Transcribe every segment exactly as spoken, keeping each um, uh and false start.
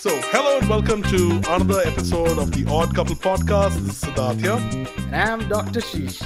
So, hello and welcome to another episode of The Odd Couple Podcast. This is Siddharth here. And I'm Doctor Sheesh.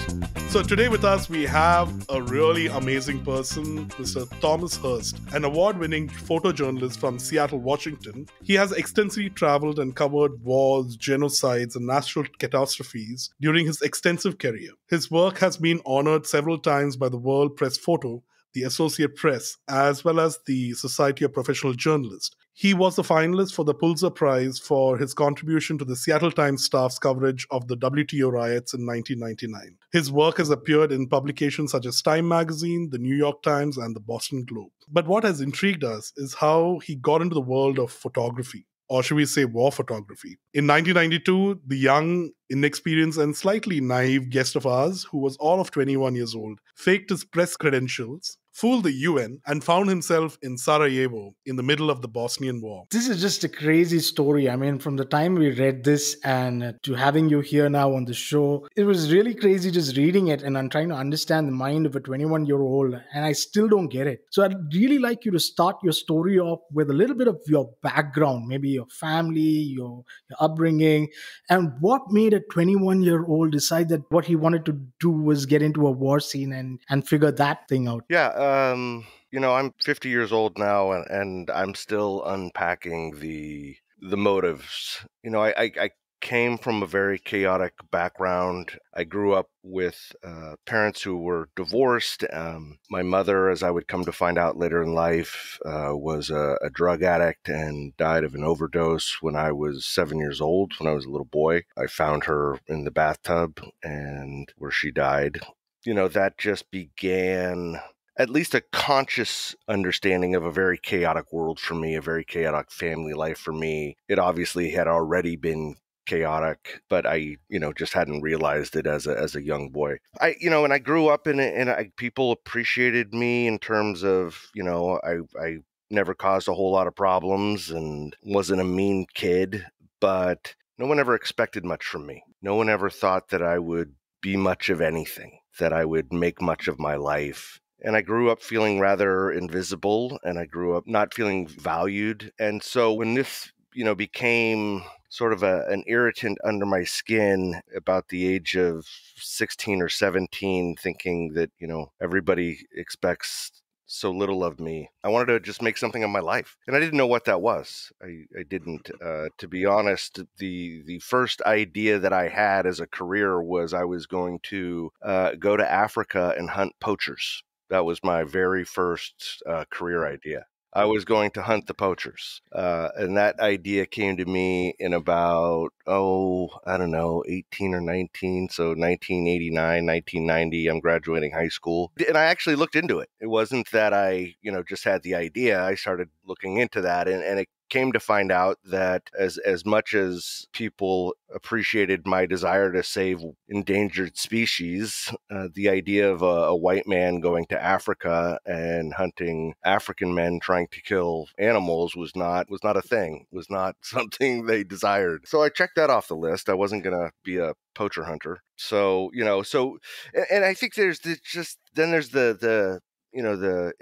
So today with us, we have a really amazing person, Mister Thomas Hurst, an award-winning photojournalist from Seattle, Washington. He has extensively traveled and covered wars, genocides, and natural catastrophes during his extensive career. His work has been honored several times by the World Press Photo, the Associated Press, as well as the Society of Professional Journalists. He was the finalist for the Pulitzer Prize for his contribution to the Seattle Times staff's coverage of the W T O riots in nineteen ninety-nine. His work has appeared in publications such as Time Magazine, The New York Times, and The Boston Globe. But what has intrigued us is how he got into the world of photography, or should we say war photography. In nineteen ninety-two, the young, inexperienced, and slightly naive guest of ours, who was all of twenty-one years old, faked his press credentials, fooled the U N, and found himself in Sarajevo in the middle of the Bosnian war. This is just a crazy story. I mean, from the time we read this and to having you here now on the show, it was really crazy just reading it, and I'm trying to understand the mind of a twenty-one-year-old, and I still don't get it. So I'd really like you to start your story off with a little bit of your background, maybe your family, your, your upbringing, and what made a twenty-one-year-old decide that what he wanted to do was get into a war scene and, and figure that thing out. Yeah. Uh- Um, you know, I'm fifty years old now, and, and I'm still unpacking the the motives. You know, I, I, I came from a very chaotic background. I grew up with uh, parents who were divorced. Um, my mother, as I would come to find out later in life, uh, was a, a drug addict and died of an overdose when I was seven years old, when I was a little boy. I found her in the bathtub, and where she died. You know, that just began at least a conscious understanding of a very chaotic world for me, a very chaotic family life for me. It obviously had already been chaotic, but I, you know, just hadn't realized it as a as a young boy. I, you know, and I grew up in it, and I, people appreciated me in terms of, you know, I I never caused a whole lot of problems and wasn't a mean kid, but no one ever expected much from me. No one ever thought that I would be much of anything, that I would make much of my life. And I grew up feeling rather invisible, and I grew up not feeling valued. And so when this, you know, became sort of a, an irritant under my skin about the age of sixteen or seventeen, thinking that, you know, everybody expects so little of me, I wanted to just make something of my life. And I didn't know what that was. I, I didn't. Uh, to be honest, the the first idea that I had as a career was I was going to uh, go to Africa and hunt poachers. That was my very first uh, career idea. I was going to hunt the poachers. Uh, and that idea came to me in about, oh, I don't know, eighteen or nineteen. So nineteen eighty-nine, nineteen ninety, I'm graduating high school. And I actually looked into it. It wasn't that I, you know, just had the idea. I started looking into that, and, and it came to find out that as, as much as people appreciated my desire to save endangered species, uh, the idea of a, a white man going to Africa and hunting African men trying to kill animals was not was not a thing, was not something they desired. So I checked that off the list. I wasn't going to be a poacher hunter. So, you know, so, and, and I think there's the, just, then there's the, the, you know, the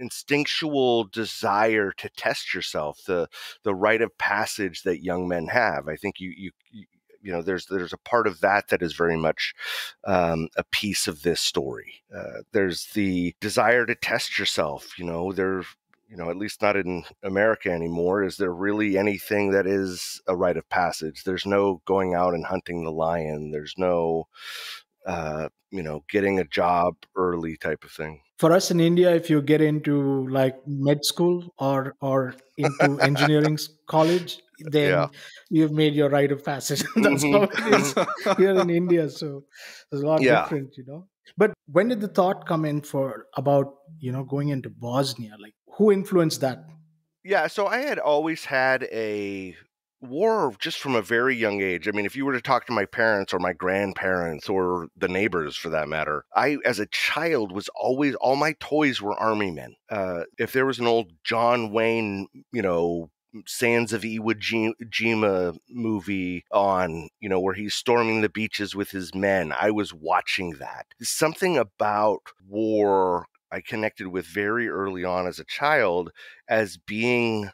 instinctual desire to test yourself, the the rite of passage that young men have. I think you you you know, there's there's a part of that that is very much um, a piece of this story. Uh, there's the desire to test yourself. You know, there, you know, at least not in America anymore, is there really anything that is a rite of passage? There's no going out and hunting the lion. There's no uh, you know, getting a job early type of thing. For us in India, if you get into like med school or or into engineering college, then yeah, you've made your rite of passage. That's mm-hmm. how it is here in India. So it's a lot yeah. different, you know. But when did the thought come in for about, you know, going into Bosnia? Like, who influenced that? Yeah, so I had always had a war just from a very young age. I mean, if you were to talk to my parents or my grandparents or the neighbors for that matter, I, as a child, was always, all my toys were army men. Uh, if there was an old John Wayne, you know, Sands of Iwo Jima movie on, you know, where he's storming the beaches with his men, I was watching that. Something about war I connected with very early on as a child as being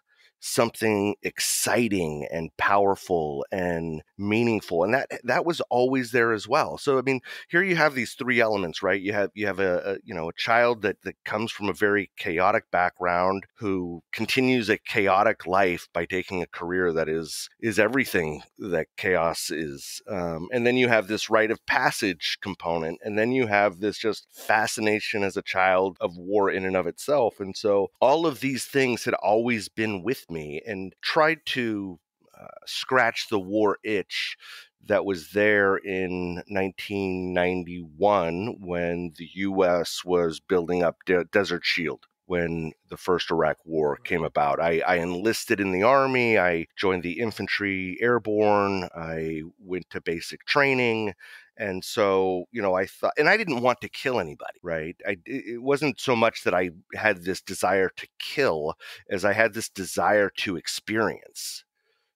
something exciting and powerful and meaningful. And that, that was always there as well. So, I mean, here you have these three elements, right? You have, you have a, a you know, a child that, that comes from a very chaotic background who continues a chaotic life by taking a career that is, is everything that chaos is. Um, and then you have this rite of passage component. And then you have this just fascination as a child of war in and of itself. And so all of these things had always been with me, and tried to uh, scratch the war itch that was there in nineteen ninety-one when the U S was building up De- Desert Shield. When the first Iraq war came about, I, I enlisted in the army. I joined the infantry airborne. I went to basic training. And so, you know, I thought, and I didn't want to kill anybody, right? I, it wasn't so much that I had this desire to kill as I had this desire to experience.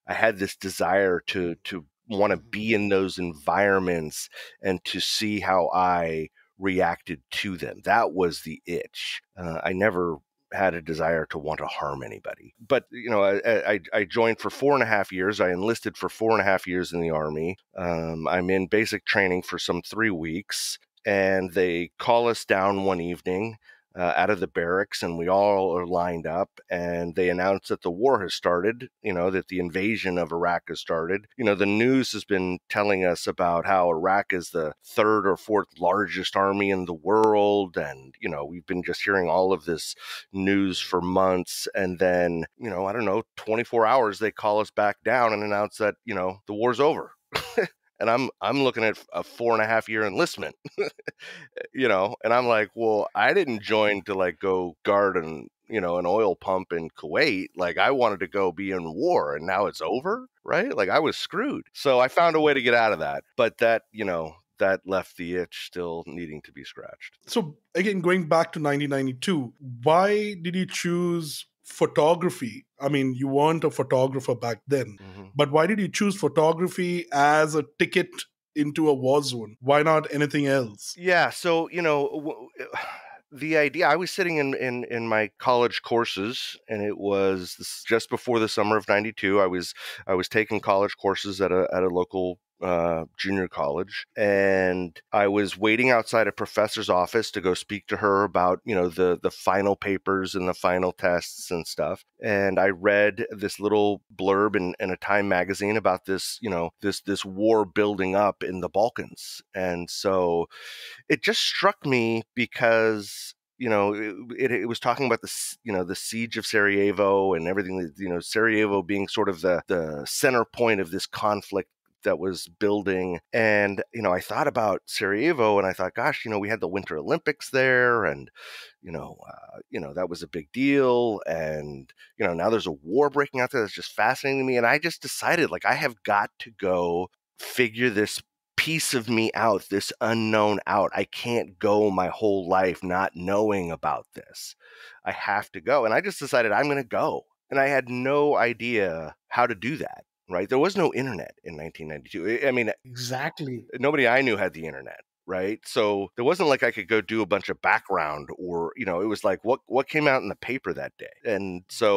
I had this desire to, to want to be in those environments and to see how I reacted to them. That was the itch. Uh, I never had a desire to want to harm anybody. But, you know, I, I, I joined for four and a half years. I enlisted for four and a half years in the Army. Um, I'm in basic training for some three weeks. And they call us down one evening uh, out of the barracks. And we all are lined up. And they announce that the war has started, you know, that the invasion of Iraq has started. You know, the news has been telling us about how Iraq is the third or fourth largest army in the world. And, you know, we've been just hearing all of this news for months. And then, you know, I don't know, twenty-four hours, they call us back down and announce that, you know, the war's over. And I'm I'm looking at a four and a half year enlistment, you know, and I'm like, well, I didn't join to like go guard an, you know, an oil pump in Kuwait. Like I wanted to go be in war, and now it's over, right? Like I was screwed. So I found a way to get out of that. But that, you know, that left the itch still needing to be scratched. So again, going back to nineteen ninety-two, why did you choose photography? I mean, you weren't a photographer back then, mm-hmm. but why did you choose photography as a ticket into a war zone? Why not anything else? Yeah. So, you know, w the idea, I was sitting in, in, in my college courses, and it was this, just before the summer of ninety-two. I was, I was taking college courses at a, at a local Uh, junior college. And I was waiting outside a professor's office to go speak to her about, you know, the, the final papers and the final tests and stuff. And I read this little blurb in, in a Time magazine about this, you know, this, this war building up in the Balkans. And so it just struck me because, you know, it, it was talking about the, you know, the siege of Sarajevo and everything, you know, Sarajevo being sort of the, the center point of this conflict that was building. And, you know, I thought about Sarajevo and I thought, gosh, you know, we had the Winter Olympics there and, you know, uh, you know, that was a big deal. And, you know, now there's a war breaking out there. That's just fascinating to me. And I just decided, like, I have got to go figure this piece of me out, this unknown out. I can't go my whole life not knowing about this. I have to go. And I just decided I'm going to go. And I had no idea how to do that. Right? There was no internet in nineteen ninety-two. I mean, exactly. Nobody I knew had the internet, right? So it wasn't like I could go do a bunch of background or, you know, it was like what, what came out in the paper that day. And so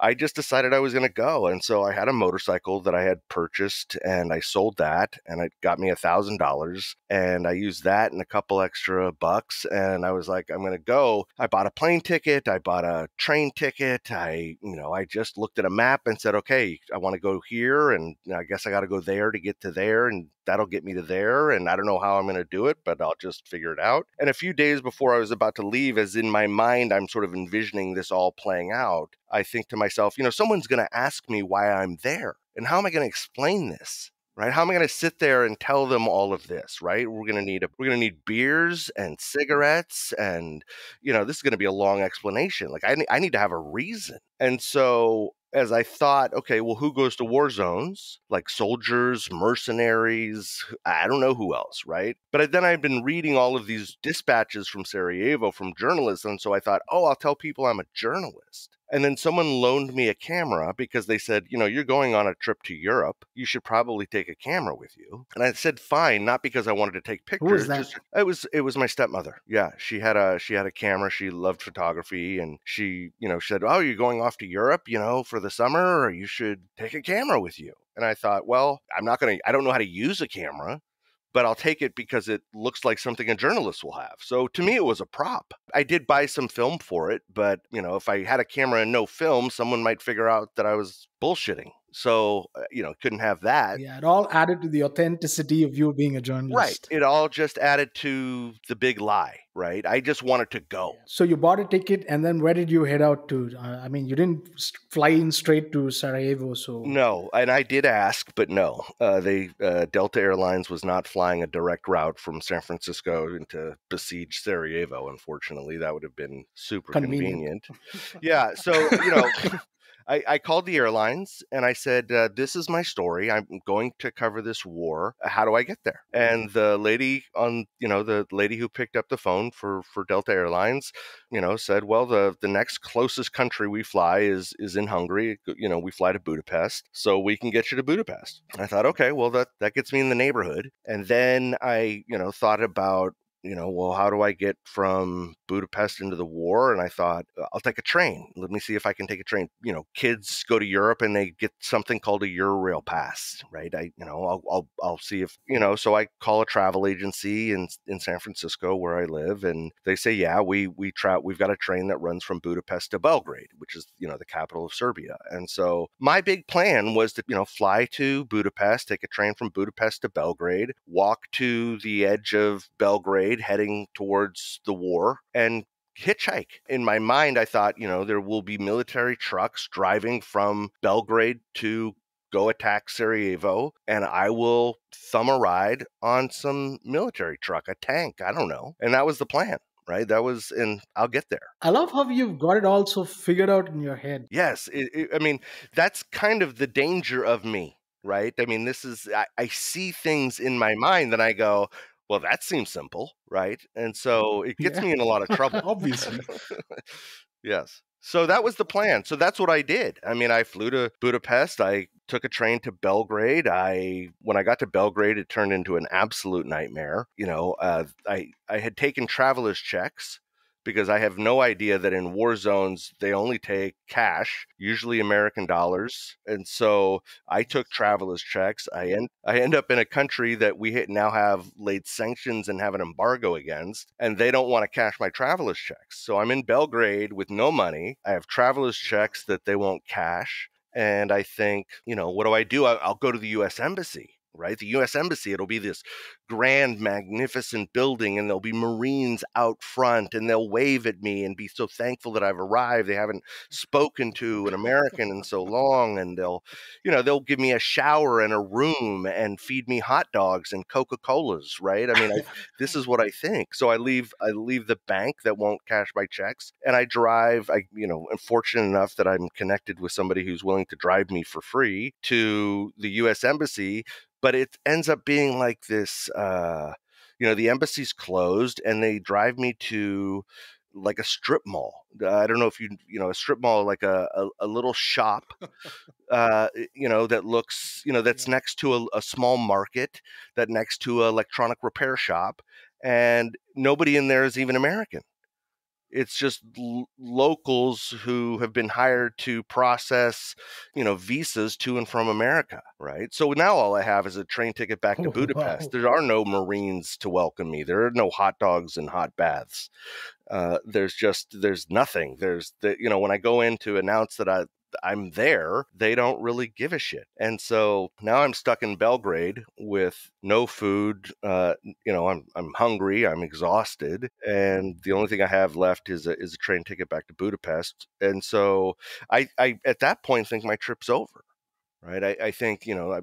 I just decided I was going to go. And so I had a motorcycle that I had purchased and I sold that and it got me a thousand dollars. And I used that and a couple extra bucks. And I was like, I'm going to go. I bought a plane ticket. I bought a train ticket. I, you know, I just looked at a map and said, okay, I want to go here. And I guess I got to go there to get to there. And that'll get me to there. And I don't know how I'm going to do it, but I'll just figure it out. And a few days before I was about to leave, as in my mind, I'm sort of envisioning this all playing out. I think to myself, you know, someone's going to ask me why I'm there and how am I going to explain this, right? How am I going to sit there and tell them all of this, right? We're going to need, a, we're going to need beers and cigarettes and, you know, this is going to be a long explanation. Like I, I need to have a reason. And so as I thought, okay, well, who goes to war zones? Like soldiers, mercenaries, I don't know who else, right? But then I've been reading all of these dispatches from Sarajevo, from journalists. And so I thought, oh, I'll tell people I'm a journalist. And then someone loaned me a camera because they said, you know, you're going on a trip to Europe. You should probably take a camera with you. And I said, fine, not because I wanted to take pictures. Who was that? Just, it was it was my stepmother. Yeah, she had a she had a camera. She loved photography, and she, you know, said, oh, you're going off to Europe, you know, for the summer, or you should take a camera with you. And I thought, well, I'm not going to, I don't know how to use a camera, but I'll take it because it looks like something a journalist will have. So to me, it was a prop. I did buy some film for it, but you know, if I had a camera and no film, someone might figure out that I was bullshitting. So, you know, couldn't have that. Yeah, it all added to the authenticity of you being a journalist. Right. It all just added to the big lie, right? I just wanted to go. So you bought a ticket, and then where did you head out to? I mean, you didn't fly in straight to Sarajevo, so... No, and I did ask, but no. Uh, they uh, Delta Airlines was not flying a direct route from San Francisco into besieged Sarajevo, unfortunately. That would have been super convenient. convenient. Yeah, so, you know... I, I called the airlines and I said, uh, this is my story. I'm going to cover this war. How do I get there? And the lady on, you know, the lady who picked up the phone for, for Delta Airlines, you know, said, well, the, the next closest country we fly is, is in Hungary. You know, we fly to Budapest, so we can get you to Budapest. And I thought, okay, well, that, that gets me in the neighborhood. And then I, you know, thought about, you know, well, how do I get from Budapest into the war? And I thought, I'll take a train. Let me see if I can take a train. You know, kids go to Europe and they get something called a Eurorail pass, right? I, you know, I'll, I'll, I'll see if, you know, so I call a travel agency in, in San Francisco where I live. And they say, yeah, we, we tra- we've got a train that runs from Budapest to Belgrade, which is, you know, the capital of Serbia. And so my big plan was to, you know, fly to Budapest, take a train from Budapest to Belgrade, walk to the edge of Belgrade, heading towards the war, and hitchhike. In my mind, I thought, you know, there will be military trucks driving from Belgrade to go attack Sarajevo, and I will thumb a ride on some military truck, a tank, I don't know. And that was the plan. Right. That was, and I'll get there. I love how you've got it all so figured out in your head. Yes. It, it, I mean, that's kind of the danger of me. Right. I mean, this is, I, I see things in my mind that I go, well, that seems simple, right? And so it gets yeah. me in a lot of trouble. Obviously. Yes. So that was the plan. So that's what I did. I mean, I flew to Budapest. I took a train to Belgrade. I, when I got to Belgrade, it turned into an absolute nightmare. You know, uh, I, I had taken traveler's checks, because I have no idea that in war zones, they only take cash, usually American dollars. And so I took traveler's checks. I end, I end up in a country that we now have laid sanctions and have an embargo against, and they don't want to cash my traveler's checks. So I'm in Belgrade with no money. I have traveler's checks that they won't cash. And I think, you know, what do I do? I'll go to the U S Embassy. Right? The U S Embassy, it'll be this grand, magnificent building, and there'll be Marines out front, and they'll wave at me and be so thankful that I've arrived. They haven't spoken to an American in so long, and they'll, you know, they'll give me a shower and a room and feed me hot dogs and Coca-Colas, right? I mean, I, this is what I think. So I leave, I leave the bank that won't cash my checks, and I drive, I, you know, I'm fortunate enough that I'm connected with somebody who's willing to drive me for free to the U S Embassy. But it ends up being like this, uh, you know, the embassy's closed, and they drive me to like a strip mall. Uh, I don't know if you, you know, a strip mall, like a, a, a little shop, uh, you know, that looks, you know, that's yeah. next to a, a small market, that next to an electronic repair shop. And nobody in there is even American. It's just l- locals who have been hired to process, you know, visas to and from America, right? So now all I have is a train ticket back to oh, Budapest. Wow. There are no Marines to welcome me. There are no hot dogs and hot baths. Uh, there's just, there's nothing. There's, the, you know, when I go in to announce that I, I'm there, they don't really give a shit. And so now I'm stuck in Belgrade with no food. Uh, you know, I'm I'm hungry. I'm exhausted. And the only thing I have left is a, is a train ticket back to Budapest. And so I, I at that point, think my trip's over, right? I, I think, you know, I,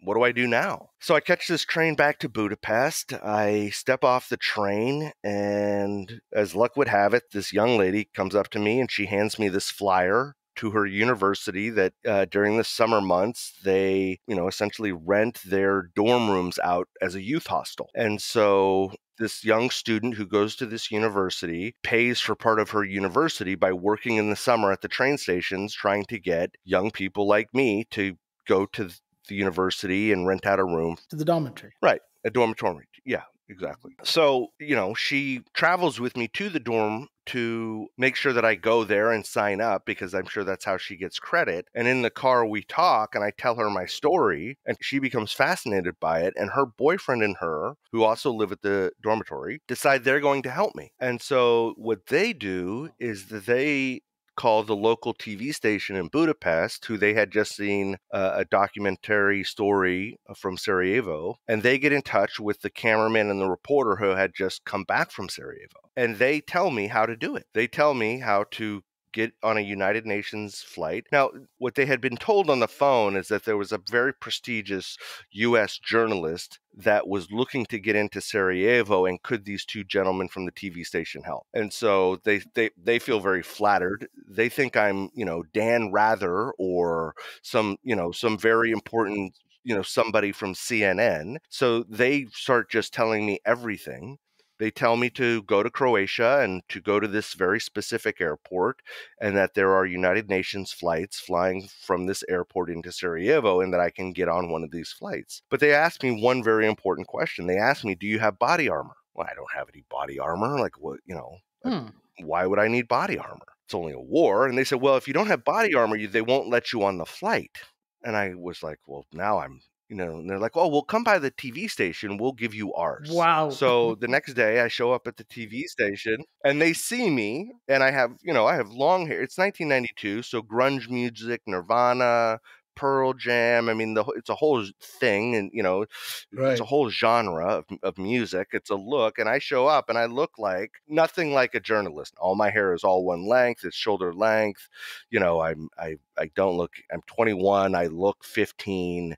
what do I do now? So I catch this train back to Budapest. I step off the train, and as luck would have it, this young lady comes up to me and she hands me this flyer to her university that uh, during the summer months, they, you know, essentially rent their dorm rooms out as a youth hostel. And so this young student who goes to this university pays for part of her university by working in the summer at the train stations, trying to get young people like me to go to the university and rent out a room. To the dormitory. Right. A dormitory. Yeah, exactly. So, you know, she travels with me to the dorm to make sure that I go there and sign up, because I'm sure that's how she gets credit. And in the car, we talk and I tell her my story and she becomes fascinated by it. And her boyfriend and her, who also live at the dormitory, decide they're going to help me. And so what they do is that they call the local T V station in Budapest, who they had just seen uh, a documentary story from Sarajevo, and they get in touch with the cameraman and the reporter who had just come back from Sarajevo. And they tell me how to do it. They tell me how to get on a United Nations flight. Now, what they had been told on the phone is that there was a very prestigious U S journalist that was looking to get into Sarajevo, and could these two gentlemen from the T V station help? And so they they they feel very flattered. They think I'm, you know, Dan Rather or some, you know, some very important, you know, somebody from C N N. So they start just telling me everything. They tell me to go to Croatia and to go to this very specific airport, and that there are United Nations flights flying from this airport into Sarajevo, and that I can get on one of these flights. But they asked me one very important question. They asked me, do you have body armor? Well, I don't have any body armor. Like, what, you know, hmm. why would I need body armor? It's only a war. And they said, well, if you don't have body armor, you, they won't let you on the flight. And I was like, well, now I'm, you know, and they're like, oh, well, come by the T V station. We'll give you ours. Wow. So the next day I show up at the T V station and they see me, and I have, you know, I have long hair. It's nineteen ninety-two. So grunge music, Nirvana, Pearl Jam. I mean, the, it's a whole thing. And, you know, right. It's a whole genre of, of music. It's a look. And I show up and I look like nothing like a journalist. All my hair is all one length. It's shoulder length. You know, I'm, I, I don't look, I'm twenty-one. I look fifteen.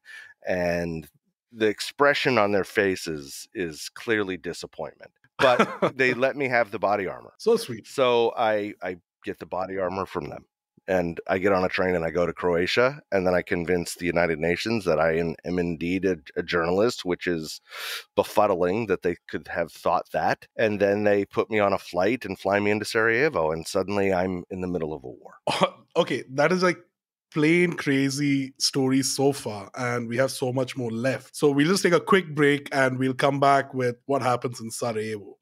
And the expression on their faces is clearly disappointment. But they let me have the body armor. So sweet. So I, I get the body armor from them. And I get on a train and I go to Croatia. And then I convince the United Nations that I am, am indeed a, a journalist, which is befuddling that they could have thought that. And then they put me on a flight and fly me into Sarajevo. And suddenly I'm in the middle of a war. Okay, that is like... plain crazy stories so far, and we have so much more left. So we'll just take a quick break and we'll come back with what happens in Sarajevo.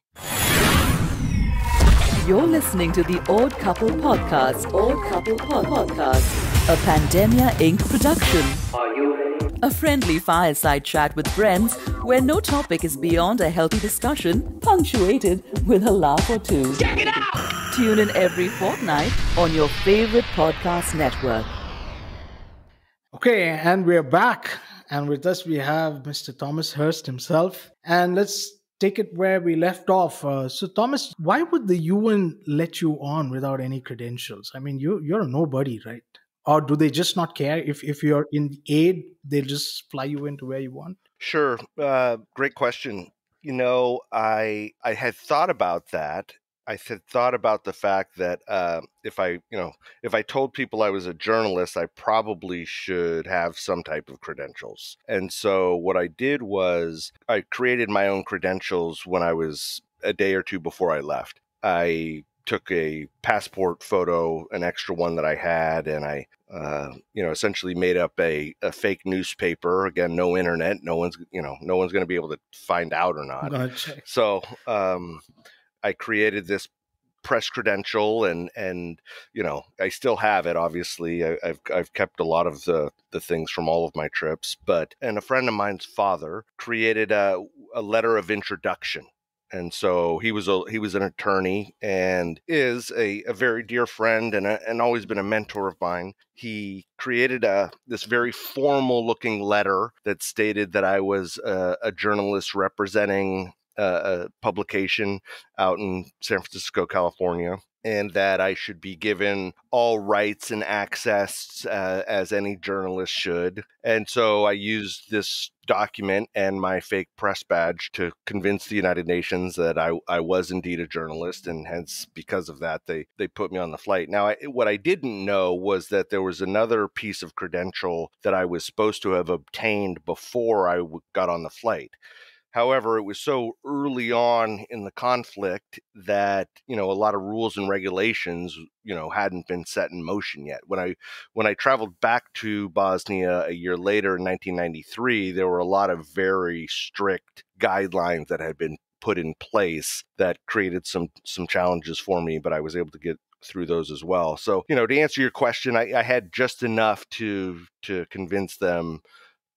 You're listening to the Odd Couple Podcast. Odd Couple Podcast, a Pandemia Incorporated production. Are you ready? A friendly fireside chat with friends where no topic is beyond a healthy discussion, punctuated with a laugh or two. Check it out! Tune in every fortnight on your favorite podcast network. Okay, and we're back. And with us, we have Mister Thomas Hurst himself. And let's take it where we left off. Uh, so, Thomas, why would the U N let you on without any credentials? I mean, you, you're a nobody, right? Or do they just not care? If, if you're in aid, they'll just fly you into where you want? Sure. Uh, great question. You know, I, I had thought about that. I had thought about the fact that uh, if I, you know, if I told people I was a journalist, I probably should have some type of credentials. And so what I did was I created my own credentials when I was a day or two before I left. I took a passport photo, an extra one that I had, and I, uh, you know, essentially made up a, a fake newspaper. Again, no internet. No one's, you know, no one's going to be able to find out or not. Gotcha. So, um I created this press credential, and, and, you know, I still have it. Obviously I, I've, I've kept a lot of the, the things from all of my trips, but, and a friend of mine's father created a, a letter of introduction. And so he was, a, he was an attorney and is a, a very dear friend and, a, and always been a mentor of mine. He created a, this very formal looking letter that stated that I was a, a journalist representing Uh, a publication out in San Francisco, California. and that I should be given all rights and access uh, as any journalist should. And so I used this document and my fake press badge to convince the United Nations that I, I was indeed a journalist, and hence, because of that, they, they put me on the flight. Now, I, what I didn't know was that there was another piece of credential that I was supposed to have obtained before I w- got on the flight. However, it was so early on in the conflict that, you know, a lot of rules and regulations, you know, hadn't been set in motion yet. When I when I traveled back to Bosnia a year later in nineteen ninety-three, there were a lot of very strict guidelines that had been put in place that created some some challenges for me, but I was able to get through those as well. So, you know, to answer your question, I, I had just enough to to convince them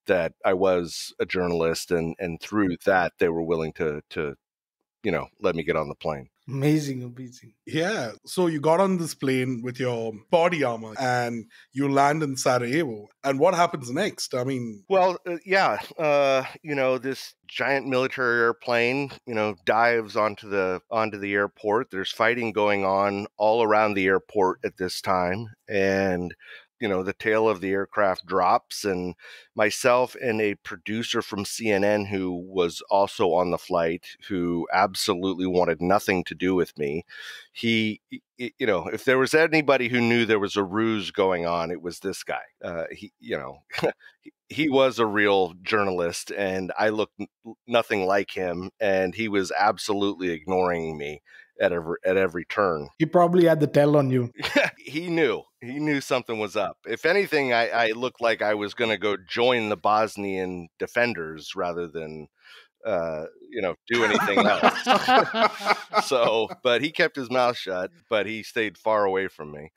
that I was a journalist, and and through that they were willing to to you know let me get on the plane. Amazing, amazing. Yeah. So you got on this plane with your body armor and you land in Sarajevo. And what happens next? I mean, well, uh, yeah, uh, you know, this giant military airplane, you know, dives onto the onto the airport. There's fighting going on all around the airport at this time, and you know, the tail of the aircraft drops, and myself and a producer from C N N who was also on the flight, who absolutely wanted nothing to do with me. He, you know, if there was anybody who knew there was a ruse going on, it was this guy. Uh, he, you know, he was a real journalist, and I looked nothing like him, and he was absolutely ignoring me at every, at every turn. He probably had the tell on you. He knew. He knew something was up. If anything, I, I looked like I was going to go join the Bosnian defenders rather than, uh, you know, do anything else. So, but he kept his mouth shut, but he stayed far away from me.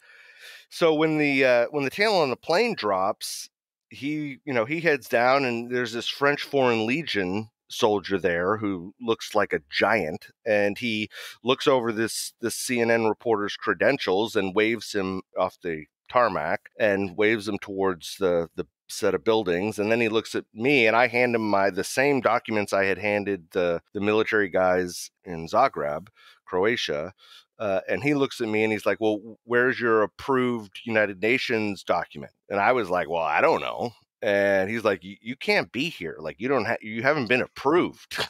So when the, uh, when the tail on the plane drops, he, you know, he heads down, and there's this French Foreign Legion soldier there who looks like a giant, and he looks over this this C N N reporter's credentials and waves him off the tarmac and waves him towards the the set of buildings. And then he looks at me, and I hand him my the same documents I had handed the the military guys in Zagreb, Croatia. Uh, and he looks at me and he's like, well, where's your approved United Nations document? And I was like, well, I don't know. And he's like, you can't be here. Like, you don't have, you haven't been approved.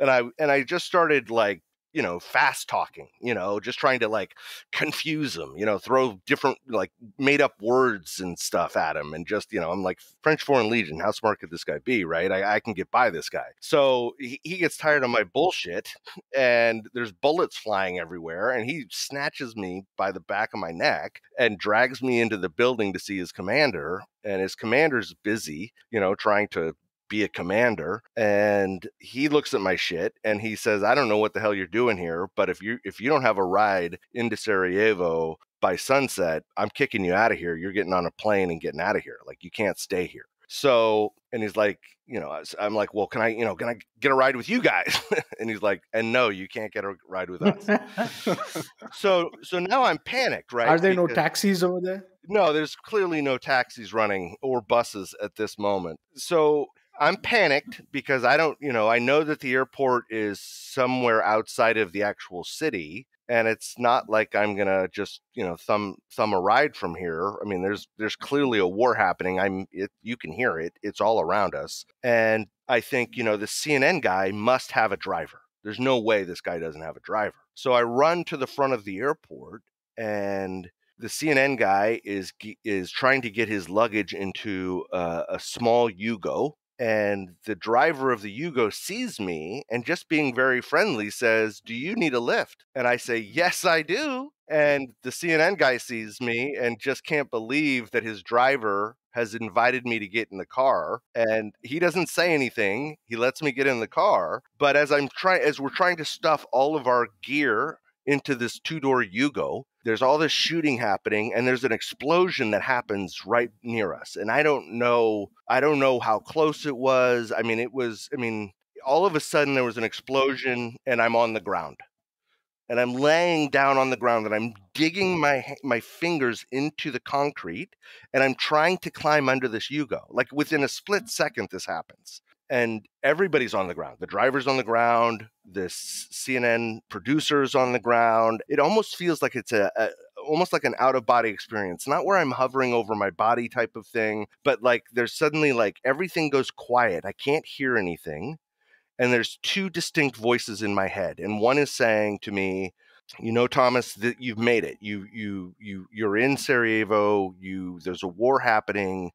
and I, and I just started like, you know, fast talking, you know, just trying to like confuse him, you know, throw different, like made up words and stuff at him. And just, you know, I'm like, French Foreign Legion, how smart could this guy be? Right. I, I can get by this guy. So he, he gets tired of my bullshit, and there's bullets flying everywhere. And he snatches me by the back of my neck and drags me into the building to see his commander. And his commander's busy, you know, trying to be a commander, and he looks at my shit and he says, I don't know what the hell you're doing here, but if you if you don't have a ride into Sarajevo by sunset, I'm kicking you out of here. You're getting on a plane and getting out of here. Like, you can't stay here. So, and he's like, you know, I'm like, well, can I, you know, can I get a ride with you guys? And he's like, and no, you can't get a ride with us. so so now I'm panicked, right? Are there because no taxis over there? No, there's clearly no taxis running or buses at this moment. So I'm panicked because I don't, you know, I know that the airport is somewhere outside of the actual city, and it's not like I'm going to just, you know, thumb, thumb a ride from here. I mean, there's, there's clearly a war happening. I'm, it, you can hear it. It's all around us. And I think, you know, the C N N guy must have a driver. There's no way this guy doesn't have a driver. So I run to the front of the airport, and the C N N guy is, is trying to get his luggage into uh, a small Yugo. And the driver of the Yugo sees me and, just being very friendly, says, do you need a lift? And I say, yes, I do. And the C N N guy sees me and just can't believe that his driver has invited me to get in the car. And he doesn't say anything. He lets me get in the car. But as I'm trying, as we're trying to stuff all of our gear into this two-door Yugo, there's all this shooting happening, and there's an explosion that happens right near us. And I don't know, I don't know how close it was. I mean, it was, I mean, all of a sudden there was an explosion, and I'm on the ground, and I'm laying down on the ground, and I'm digging my, my fingers into the concrete, and I'm trying to climb under this Yugo. Like, within a split second, this happens. And everybody's on the ground. The driver's on the ground. The C N N producer's on the ground. It almost feels like it's a, a almost like an out-of-body experience. Not where I'm hovering over my body type of thing, but like there's suddenly like everything goes quiet. I can't hear anything. And there's two distinct voices in my head. And one is saying to me, you know, Thomas, that you've made it. You, you, you, you're in Sarajevo. You, there's a war happening.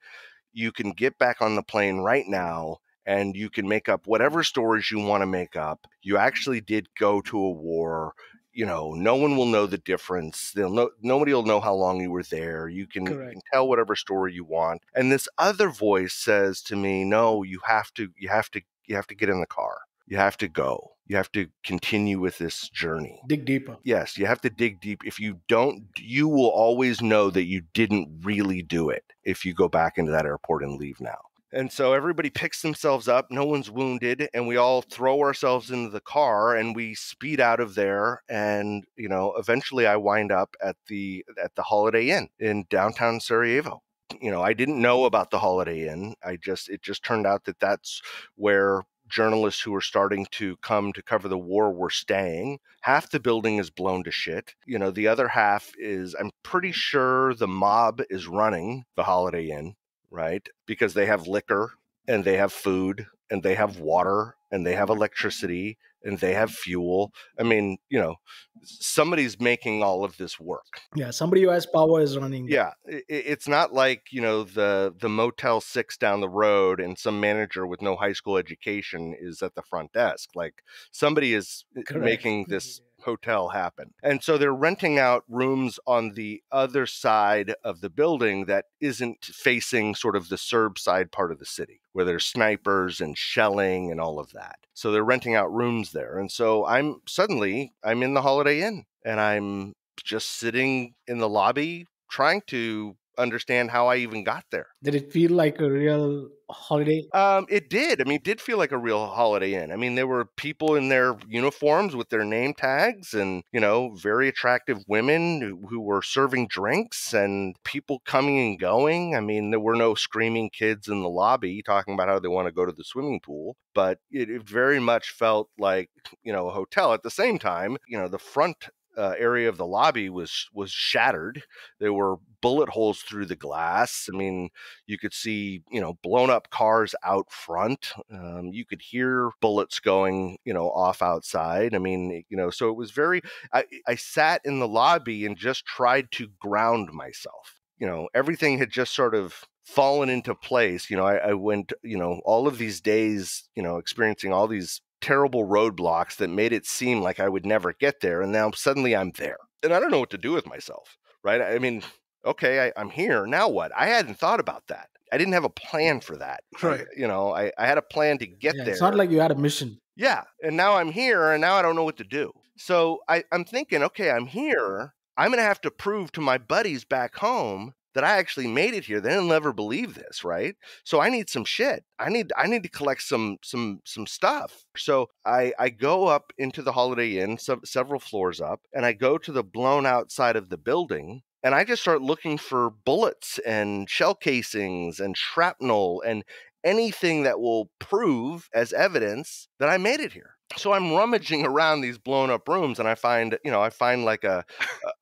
You can get back on the plane right now and you can make up whatever stories you want to make up. You actually did go to a war. You know, no one will know the difference. They'll know, nobody will know how long you were there. You can, you can tell whatever story you want. And this other voice says to me, no, you have to, you have to, you have to get in the car. You have to go. You have to continue with this journey. Dig deeper. Yes, you have to dig deep. If you don't, you will always know that you didn't really do it if you go back into that airport and leave now. And so everybody picks themselves up. No one's wounded. And we all throw ourselves into the car and we speed out of there. And, you know, eventually I wind up at the at the Holiday Inn in downtown Sarajevo. You know, I didn't know about the Holiday Inn. I just it just turned out that that's where journalists who were starting to come to cover the war were staying. Half the building is blown to shit. You know, the other half is, I'm pretty sure the mob is running the Holiday Inn, right? Because they have liquor and they have food and they have water and they have electricity and they have fuel. I mean, you know, somebody's making all of this work. Yeah, somebody who has power is running. Yeah, it, it's not like, you know, the the Motel six down the road and some manager with no high school education is at the front desk. Like somebody is Correct. making this hotel happen. And so they're renting out rooms on the other side of the building that isn't facing sort of the Serb side part of the city, where there's snipers and shelling and all of that. So they're renting out rooms there. And so I'm suddenly I'm in the Holiday Inn and I'm just sitting in the lobby trying to understand how I even got there. Did it feel like a real holiday? Um, it did. I mean, it did feel like a real Holiday Inn. I mean, there were people in their uniforms with their name tags and, you know, very attractive women who, who were serving drinks and people coming and going. I mean, there were no screaming kids in the lobby talking about how they want to go to the swimming pool, but it, it very much felt like, you know, a hotel. At the same time, you know, the front Uh, area of the lobby was was shattered. There were bullet holes through the glass. I mean, you could see, you know, blown up cars out front. Um, you could hear bullets going, you know, off outside. I mean, you know, so it was very, I, I sat in the lobby and just tried to ground myself. You know, everything had just sort of fallen into place. You know, I, I went, you know, all of these days, you know, experiencing all these terrible roadblocks that made it seem like I would never get there. And now suddenly I'm there and I don't know what to do with myself, right? I mean, okay, I, I'm here. Now what? I hadn't thought about that. I didn't have a plan for that. Right. I, you know, I, I had a plan to get yeah, there. It's not like you had a mission. Yeah. And now I'm here and now I don't know what to do. So I, I'm thinking, okay, I'm here. I'm going to have to prove to my buddies back home that I actually made it here. They'll never believe this, right? So I need some shit. I need I need to collect some some some stuff. So I I go up into the Holiday Inn, so several floors up, and I go to the blown out side of the building, and I just start looking for bullets and shell casings and shrapnel and anything that will prove as evidence that I made it here. So I'm rummaging around these blown up rooms and I find, you know, I find like a,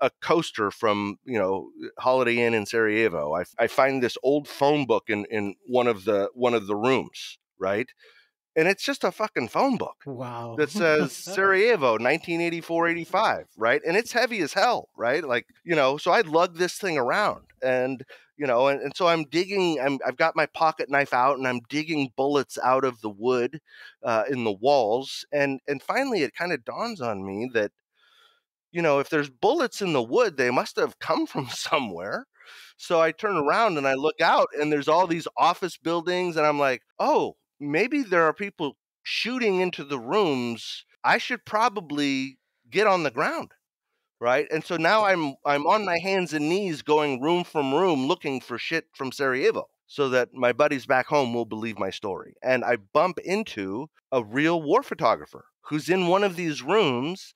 a coaster from, you know, Holiday Inn in Sarajevo. I, I find this old phone book in, in one of the, one of the rooms, right? And it's just a fucking phone book. Wow. That says Sarajevo, nineteen eighty-four eighty-five, right? And it's heavy as hell, right? Like, you know, so I lug this thing around and, you know, and, and so I'm digging, I'm, I've got my pocket knife out and I'm digging bullets out of the wood uh, in the walls. And, and finally, it kind of dawns on me that, you know, if there's bullets in the wood, they must have come from somewhere. So I turn around and I look out and there's all these office buildings and I'm like, oh, maybe there are people shooting into the rooms. I should probably get on the ground. Right. And so now I'm I'm on my hands and knees going room from room looking for shit from Sarajevo so that my buddies back home will believe my story. And I bump into a real war photographer who's in one of these rooms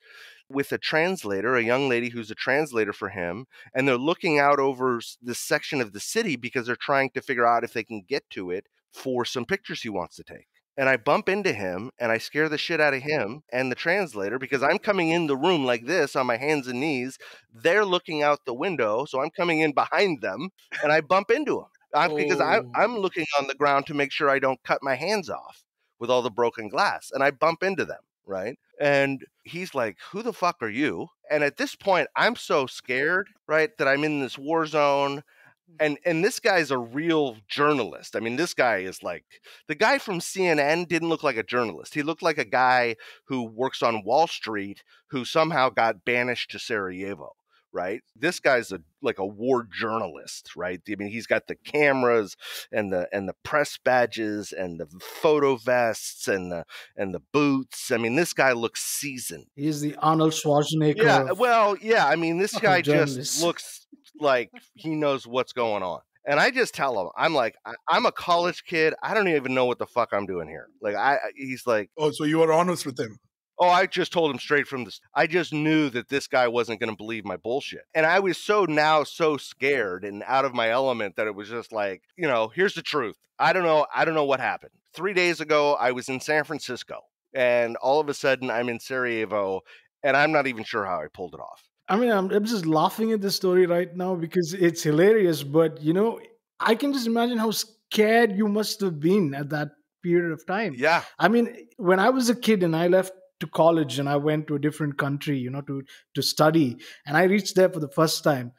with a translator, a young lady who's a translator for him. And they're looking out over this section of the city because they're trying to figure out if they can get to it for some pictures he wants to take. and I bump into him and I scare the shit out of him and the translator, because I'm coming in the room like this on my hands and knees. They're looking out the window. So I'm coming in behind them and I bump into him. I'm, oh. Because I, I'm looking on the ground to make sure I don't cut my hands off with all the broken glass, and I bump into them. Right. And he's like, who the fuck are you? And at this point, I'm so scared, right, that I'm in this war zone. And and this guy's a real journalist. I mean, this guy is like, the guy from C N N didn't look like a journalist. He looked like a guy who works on Wall Street, who somehow got banished to Sarajevo, right? This guy's a like a war journalist, right? I mean, he's got the cameras and the and the press badges and the photo vests and the and the boots. I mean, this guy looks seasoned. He's the Arnold Schwarzenegger. Yeah, well, yeah. I mean, this guy just looks like he knows what's going on. And I just tell him, I'm like, I, I'm a college kid. I don't even know what the fuck I'm doing here. Like, I, he's like, oh, so you were honest with him. Oh, I just told him straight from this. I just knew that this guy wasn't going to believe my bullshit. And I was so now so scared and out of my element that it was just like, you know, here's the truth. I don't know. I don't know what happened. Three days ago, I was in San Francisco, and all of a sudden I'm in Sarajevo, and I'm not even sure how I pulled it off. I mean, I'm, I'm just laughing at this story right now because it's hilarious. But, you know, I can just imagine how scared you must have been at that period of time. Yeah. I mean, when I was a kid and I left to college and I went to a different country, you know, to, to study, and I reached there for the first time,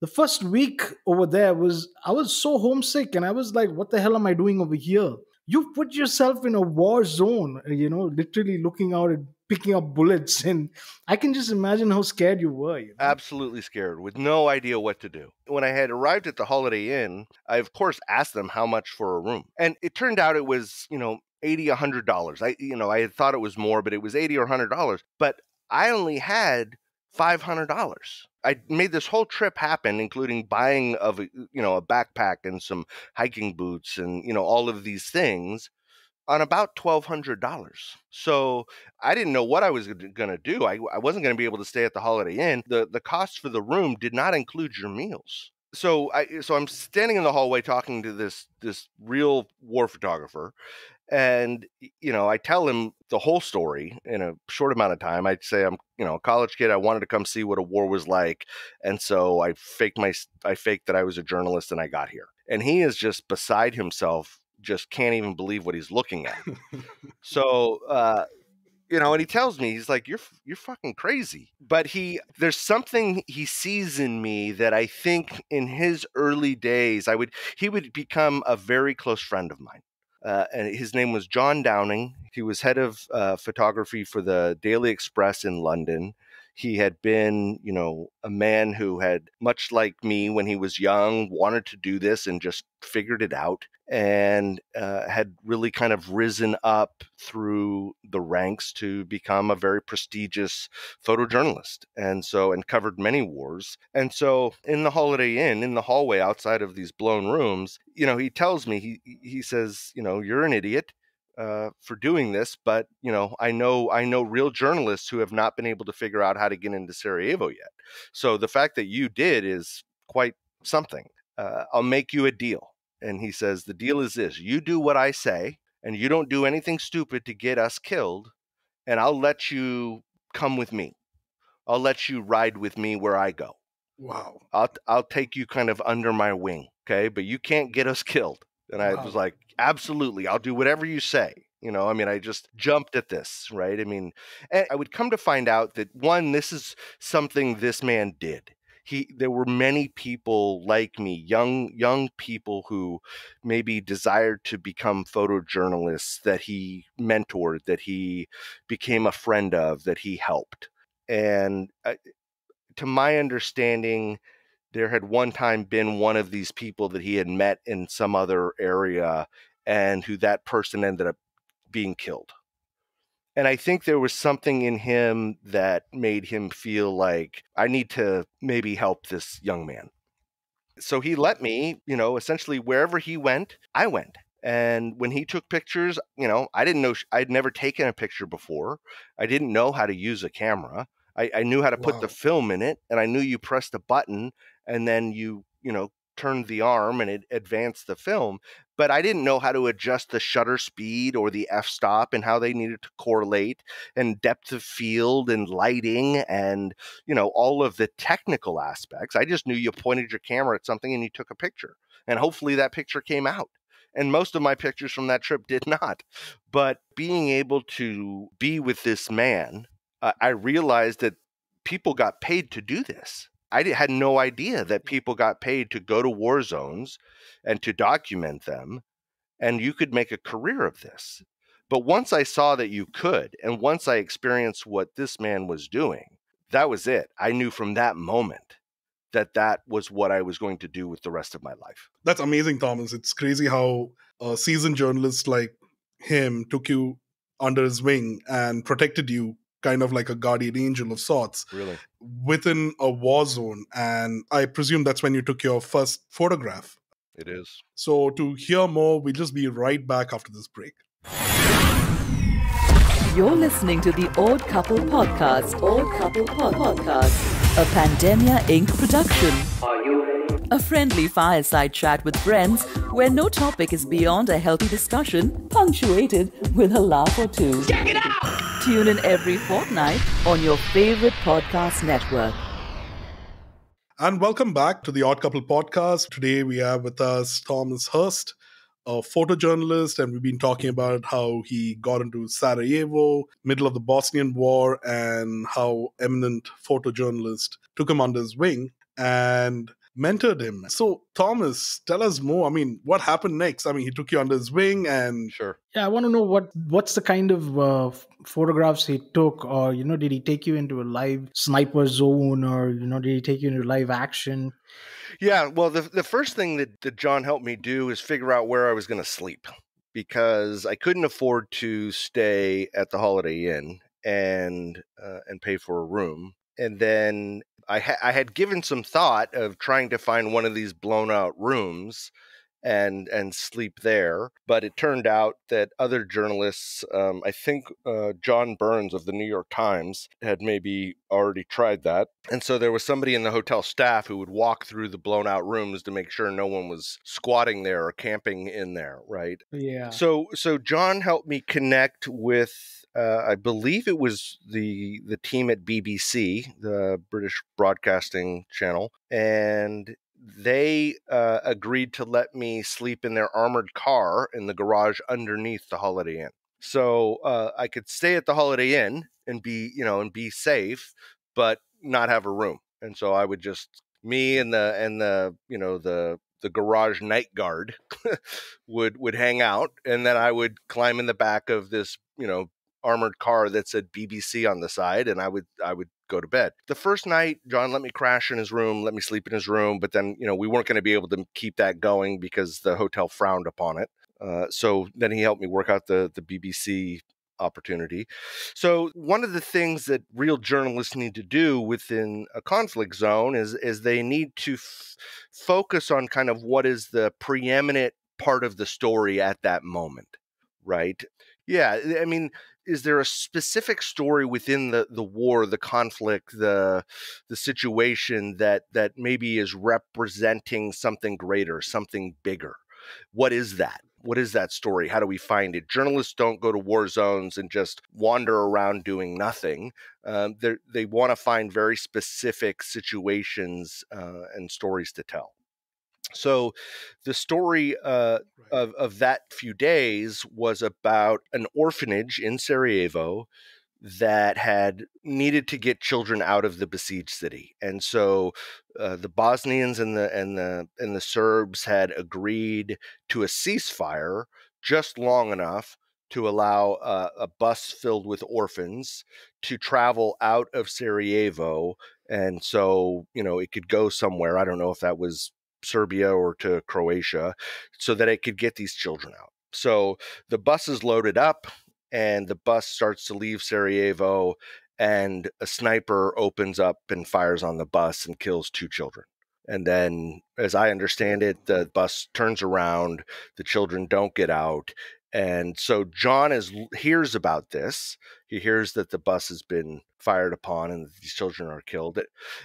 the first week over there was, I was so homesick and I was like, what the hell am I doing over here? You've put yourself in a war zone, you know, literally looking out at picking up bullets, and I can just imagine how scared you were. You know? Absolutely scared, with no idea what to do. When I had arrived at the Holiday Inn, I of course asked them how much for a room, and it turned out it was, you know, eighty, a hundred dollars. I, you know, I had thought it was more, but it was eighty or a hundred dollars. But I only had five hundred dollars. I made this whole trip happen, including buying of a, you know, a backpack and some hiking boots, and you know, all of these things, on about twelve hundred dollars. So I didn't know what I was going to do. I, I wasn't going to be able to stay at the Holiday Inn. The the cost for the room did not include your meals. So I so I'm standing in the hallway talking to this this real war photographer, and you know, I tell him the whole story in a short amount of time. I'd say I'm, you know, a college kid. I wanted to come see what a war was like, and so I faked my I faked that I was a journalist and I got here. And he is just beside himself, just can't even believe what he's looking at. So, uh, you know, and he tells me, he's like, you're, you're fucking crazy. But he, there's something he sees in me that I think in his early days, I would, he would become a very close friend of mine. Uh, and his name was John Downing. He was head of uh, photography for the Daily Express in London. He had been, you know, a man who had, much like me when he was young, wanted to do this and just figured it out, and uh, had really kind of risen up through the ranks to become a very prestigious photojournalist, and so, and covered many wars. And so in the Holiday Inn, in the hallway outside of these blown rooms, you know, he tells me, he, he says, you know, you're an idiot uh for doing this, but you know, I know I know real journalists who have not been able to figure out how to get into Sarajevo yet. So the fact that you did is quite something. Uh I'll make you a deal. And he says, the deal is this: you do what I say, and you don't do anything stupid to get us killed, and I'll let you come with me. I'll let you ride with me where I go. Wow. I'll I'll take you kind of under my wing, okay? But you can't get us killed. And I wow. was like, absolutely, I'll do whatever you say. You know, I mean, I just jumped at this, right? I mean, and I would come to find out that, one, this is something this man did. He, there were many people like me, young, young people who maybe desired to become photojournalists that he mentored, that he became a friend of, that he helped. And uh, to my understanding, there had one time been one of these people that he had met in some other area, and who that person ended up being killed. And I think there was something in him that made him feel like, I need to maybe help this young man. So he let me, you know, essentially wherever he went, I went. And when he took pictures, you know, I didn't know, I'd never taken a picture before. I didn't know how to use a camera. I, I knew how to put wow. the film in it, and I knew you pressed a button and then you, you know, turned the arm and it advanced the film. but I didn't know how to adjust the shutter speed or the f-stop and how they needed to correlate and depth of field and lighting and, you know, all of the technical aspects. I just knew you pointed your camera at something and you took a picture, and hopefully that picture came out. And most of my pictures from that trip did not. But being able to be with this man, uh, I realized that people got paid to do this. I had no idea that people got paid to go to war zones and to document them, and you could make a career of this. But once I saw that you could, and once I experienced what this man was doing, that was it. I knew from that moment that that was what I was going to do with the rest of my life. That's amazing, Thomas. It's crazy how a seasoned journalist like him took you under his wing and protected you, kind of like a guardian angel of sorts, really, within a war zone. And I presume that's when you took your first photograph. It is. So to hear more, we'll just be right back after this break. You're listening to The Odd Couple Podcast. Odd Couple Podcast. A Pandemia Incorporated production. Are you ready? A friendly fireside chat with friends where no topic is beyond a healthy discussion, punctuated with a laugh or two. Check it out! Tune in every fortnight on your favorite podcast network. And welcome back to the Odd Couple Podcast. Today we have with us Thomas Hurst, a photojournalist, and we've been talking about how he got into Sarajevo, middle of the Bosnian War, and how eminent photojournalist took him under his wing and mentored him. So, Thomas, tell us more. I mean, what happened next? I mean, he took you under his wing and... Sure. Yeah, I want to know what what's the kind of uh, photographs he took, or, you know, did he take you into a live sniper zone, or, you know, did he take you into live action? Yeah, well, the, the first thing that, that John helped me do is figure out where I was going to sleep, because I couldn't afford to stay at the Holiday Inn and uh, and pay for a room. And then I, ha I had given some thought of trying to find one of these blown-out rooms and and sleep there. But it turned out that other journalists, um, I think uh, John Burns of The New York Times had maybe already tried that. And so there was somebody in the hotel staff who would walk through the blown out rooms to make sure no one was squatting there or camping in there, right? Yeah. So so John helped me connect with, Uh, I believe it was the the team at B B C, the British Broadcasting Channel, and they uh, agreed to let me sleep in their armored car in the garage underneath the Holiday Inn. So uh, I could stay at the Holiday Inn and be, you know, and be safe, but not have a room. And so I would just, me and the and the you know the the garage night guard would would hang out, and then I would climb in the back of this, you know, armored car that said B B C on the side, and I would I would go to bed. The first night, John let me crash in his room, let me sleep in his room, but then, you know, we weren't going to be able to keep that going because the hotel frowned upon it. Uh, so then he helped me work out the the B B C opportunity. So one of the things that real journalists need to do within a conflict zone is is they need to f focus on kind of what is the preeminent part of the story at that moment, right? Yeah, I mean, is there a specific story within the, the war, the conflict, the the situation that that maybe is representing something greater, something bigger? What is that? What is that story? How do we find it? Journalists don't go to war zones and just wander around doing nothing. Um, they want to find very specific situations uh, and stories to tell. So the story uh, of, of that few days was about an orphanage in Sarajevo that had needed to get children out of the besieged city. And so uh, the Bosnians and the, and, the, and the Serbs had agreed to a ceasefire just long enough to allow uh, a bus filled with orphans to travel out of Sarajevo. And so, you know, it could go somewhere. I don't know if that was Serbia or to Croatia, so that it could get these children out. So the bus is loaded up, and the bus starts to leave Sarajevo, and a sniper opens up and fires on the bus and kills two children. And then, as I understand it, the bus turns around, the children don't get out. And so John is hears about this. He hears that the bus has been fired upon and these children are killed,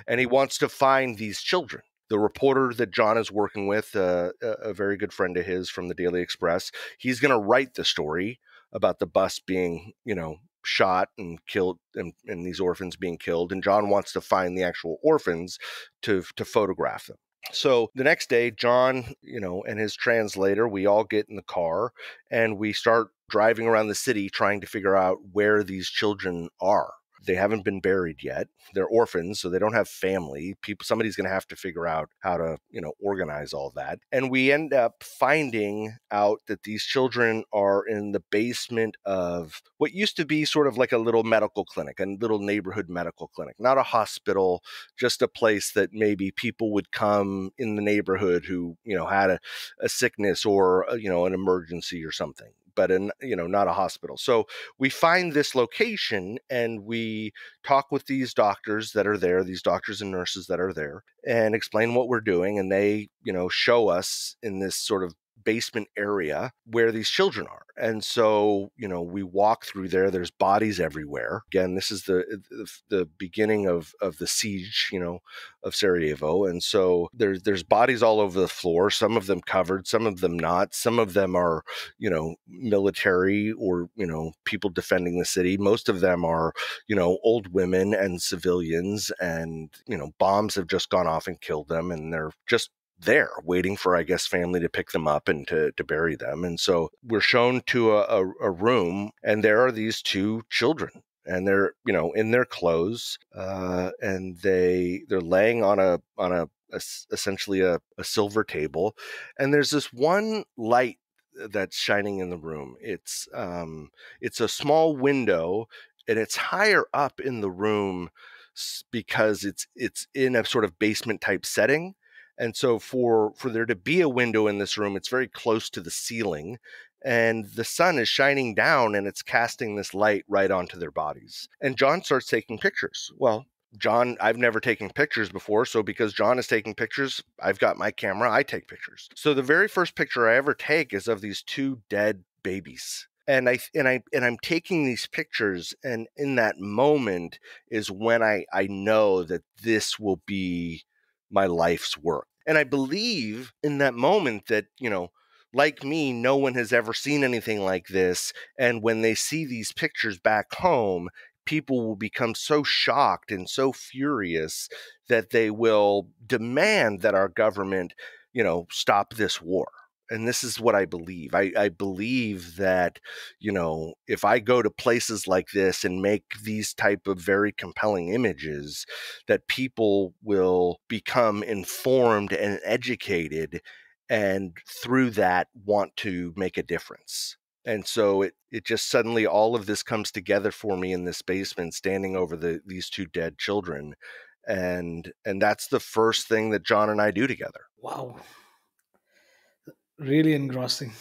and he wants to find these children. The reporter that John is working with, uh, a very good friend of his from the Daily Express, he's going to write the story about the bus being, you know, shot and killed, and, and these orphans being killed. And John wants to find the actual orphans to to photograph them. So the next day, John, you know, and his translator, we all get in the car and we start driving around the city trying to figure out where these children are. They haven't been buried yet. They're orphans, so they don't have family. People, somebody's going to have to figure out how to, you know, organize all that. And we end up finding out that these children are in the basement of what used to be sort of like a little medical clinic, a little neighborhood medical clinic, not a hospital, just a place that maybe people would come in the neighborhood who, you know, had a, a sickness or, you know, an emergency or something. But in, you know, not a hospital. So we find this location and we talk with these doctors that are there, these doctors and nurses that are there, and explain what we're doing. And they, you know, show us in this sort of basement area where these children are. And so, you know, we walk through there. There's bodies everywhere. Again, this is the the, the beginning of, of the siege, you know, of Sarajevo. And so there's, there's bodies all over the floor, some of them covered, some of them not. Some of them are, you know, military or, you know, people defending the city. Most of them are, you know, old women and civilians, and, you know, bombs have just gone off and killed them. And they're just there waiting for, I guess, family to pick them up and to, to bury them. And so we're shown to a, a, a room, and there are these two children, and they're, you know, in their clothes, uh, and they, they're laying on a, on a, a essentially a, a silver table. And there's this one light that's shining in the room. It's, um, it's a small window, and it's higher up in the room because it's, it's in a sort of basement type setting. And so for, for there to be a window in this room, it's very close to the ceiling, and the sun is shining down and it's casting this light right onto their bodies. And John starts taking pictures. Well, John, I've never taken pictures before. So because John is taking pictures, I've got my camera, I take pictures. So the very first picture I ever take is of these two dead babies. And I and I and I'm taking these pictures, and in that moment is when I, I know that this will be my life's work. And I believe in that moment that, you know, like me, no one has ever seen anything like this. And when they see these pictures back home, people will become so shocked and so furious that they will demand that our government, you know, stop this war. And this is what I believe. I, I believe that, you know, if I go to places like this and make these type of very compelling images, that people will become informed and educated, and through that want to make a difference. And so it, it just suddenly all of this comes together for me in this basement, standing over the, these two dead children. And, and that's the first thing that John and I do together. Wow. Really engrossing.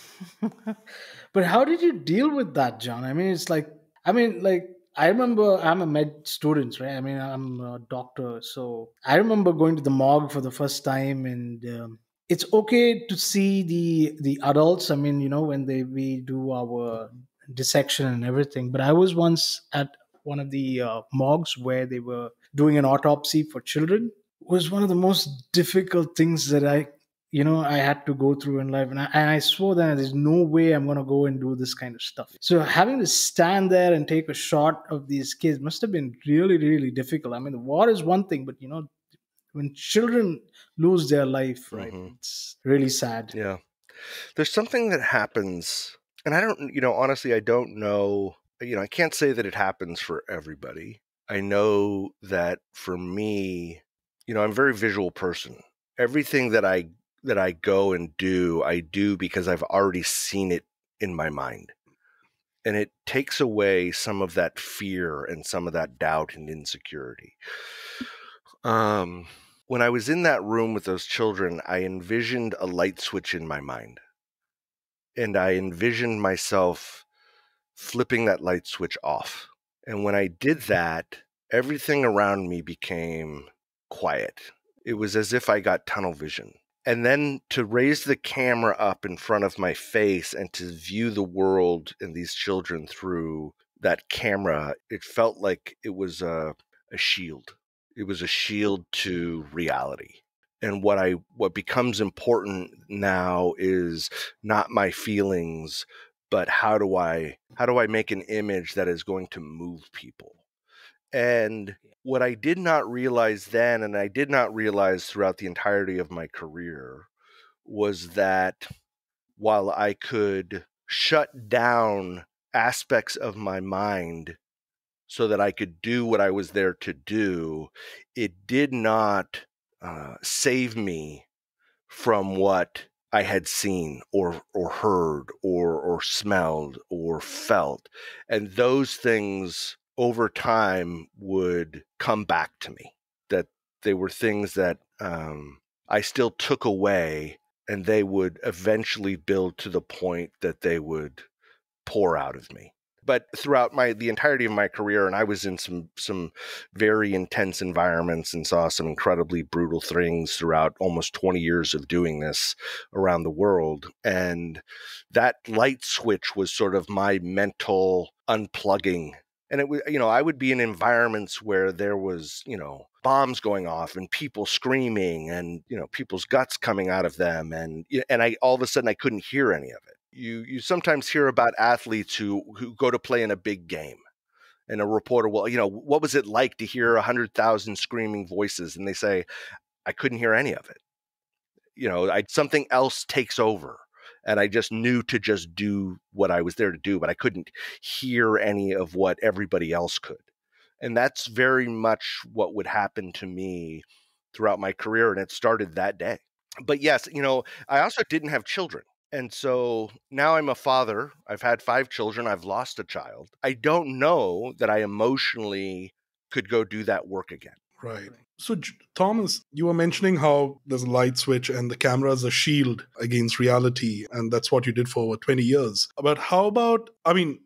But how did you deal with that, John? I mean, it's like, I mean, like, I remember I'm a med student, right? I mean, I'm a doctor. So I remember going to the morgue for the first time, and um, it's okay to see the the adults. I mean, you know, when they we do our dissection and everything. But I was once at one of the uh, morgues where they were doing an autopsy for children. It was one of the most difficult things that I you know, I had to go through in life. And I, and I swore that there's no way I'm going to go and do this kind of stuff. So having to stand there and take a shot of these kids must have been really, really difficult. I mean, the war is one thing, but, you know, when children lose their life, right, mm-hmm. It's really sad. Yeah. There's something that happens. And I don't, you know, honestly, I don't know, you know, I can't say that it happens for everybody. I know that for me, you know, I'm a very visual person. Everything that I that I go and do, I do because I've already seen it in my mind. And it takes away some of that fear and some of that doubt and insecurity. Um, when I was in that room with those children, I envisioned a light switch in my mind. And I envisioned myself flipping that light switch off. And when I did that, everything around me became quiet. It was as if I got tunnel vision. And then to raise the camera up in front of my face and to view the world and these children through that camera, it felt like it was a, a shield. It was a shield to reality. and what I what becomes important now is not my feelings, but how do I how do I make an image that is going to move people? And what I did not realize then, and I did not realize throughout the entirety of my career, was that while I could shut down aspects of my mind so that I could do what I was there to do, it did not uh, save me from what I had seen or or heard or or smelled or felt. And those things over time would come back to me, that they were things that um, I still took away, and they would eventually build to the point that they would pour out of me. But throughout my the entirety of my career, and I was in some some very intense environments and saw some incredibly brutal things throughout almost twenty years of doing this around the world. And that light switch was sort of my mental unplugging. And it was, you know, I would be in environments where there was, you know, bombs going off and people screaming and, you know, people's guts coming out of them. And, and I, all of a sudden I couldn't hear any of it. You, you sometimes hear about athletes who, who go to play in a big game, and a reporter will, you know, what was it like to hear one hundred thousand screaming voices? And they say, I couldn't hear any of it. You know, I, something else takes over. And I just knew to just do what I was there to do, but I couldn't hear any of what everybody else could. And that's very much what would happen to me throughout my career. And it started that day. But yes, you know, I also didn't have children. And so now I'm a father. I've had five children. I've lost a child. I don't know that I emotionally could go do that work again. Right. So, Thomas, you were mentioning how there's a light switch and the camera is a shield against reality, and that's what you did for over twenty years. But how about, I mean,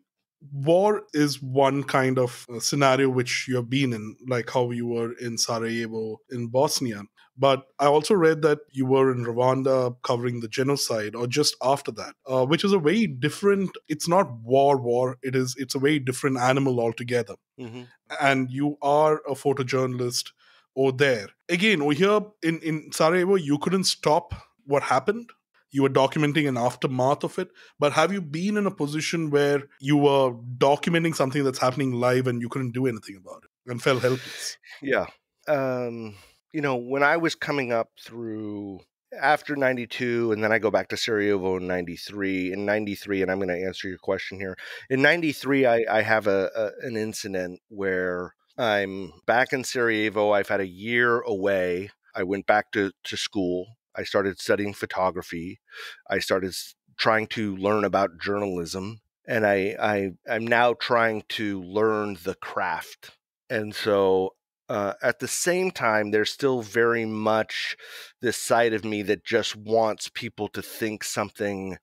war is one kind of scenario which you've been in, like how you were in Sarajevo, in Bosnia. But I also read that you were in Rwanda covering the genocide, or just after that, uh, which is a very different, it's not war war, it is, it's a very different animal altogether. Mm-hmm. And you are a photojournalist over there. Again, over here in, in Sarajevo, you couldn't stop what happened. You were documenting an aftermath of it. But have you been in a position where you were documenting something that's happening live and you couldn't do anything about it and felt helpless? Yeah. Um... You know, when I was coming up through after ninety-two, and then I go back to Sarajevo in ninety-three, in ninety-three, and I'm going to answer your question here. In ninety-three, I, I have a, a an incident where I'm back in Sarajevo. I've had a year away. I went back to, to school. I started studying photography. I started trying to learn about journalism. And I, I, I'm now trying to learn the craft. And so Uh, at the same time, there's still very much this side of me that just wants people to think something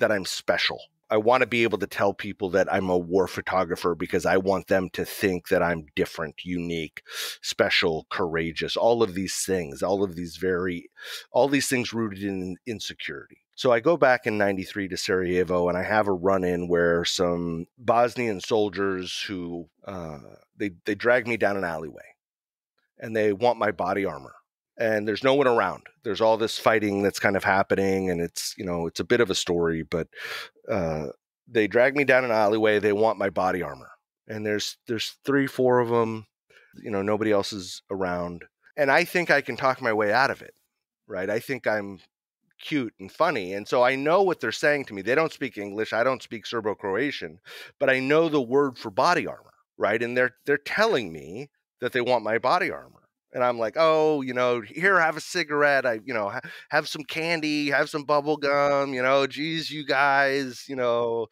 that I'm special. I want to be able to tell people that I'm a war photographer because I want them to think that I'm different, unique, special, courageous, all of these things, all of these very, all these things rooted in insecurity. So I go back in ninety-three to Sarajevo, and I have a run-in where some Bosnian soldiers who, uh, they, they drag me down an alleyway. And they want my body armor, and there's no one around. There's all this fighting that's kind of happening, and it's, you know, it's a bit of a story, but uh, they drag me down an alleyway. They want my body armor, and there's, there's three, four of them, you know, nobody else is around. And I think I can talk my way out of it. Right. I think I'm cute and funny. And so I know what they're saying to me. They don't speak English. I don't speak Serbo-Croatian, but I know the word for body armor. Right. And they're, they're telling me that they want my body armor. And I'm like, oh, you know, here, have a cigarette. I, you know, ha have some candy, have some bubble gum, you know, geez, you guys, you know.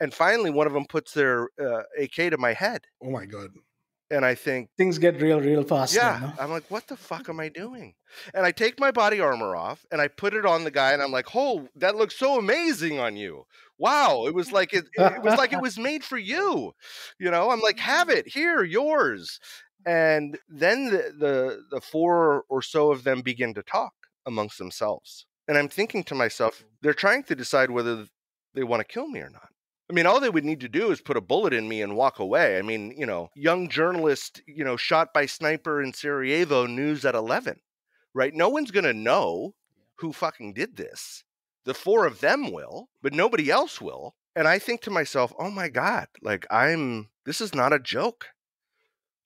And finally, one of them puts their uh, A K to my head. Oh, my God. And I think things get real, real fast. Yeah. Now, no? I'm like, what the fuck am I doing? And I take my body armor off and I put it on the guy, and I'm like, oh, that looks so amazing on you. Wow. It was like, it, it was like it was made for you. You know, I'm like, have it here, yours. And then the, the, the four or so of them begin to talk amongst themselves. And I'm thinking to myself, they're trying to decide whether they want to kill me or not. I mean, all they would need to do is put a bullet in me and walk away. I mean, you know, young journalist, you know, shot by sniper in Sarajevo, news at eleven, right? No one's going to know who fucking did this. The four of them will, but nobody else will. And I think to myself, oh my God, like I'm, this is not a joke.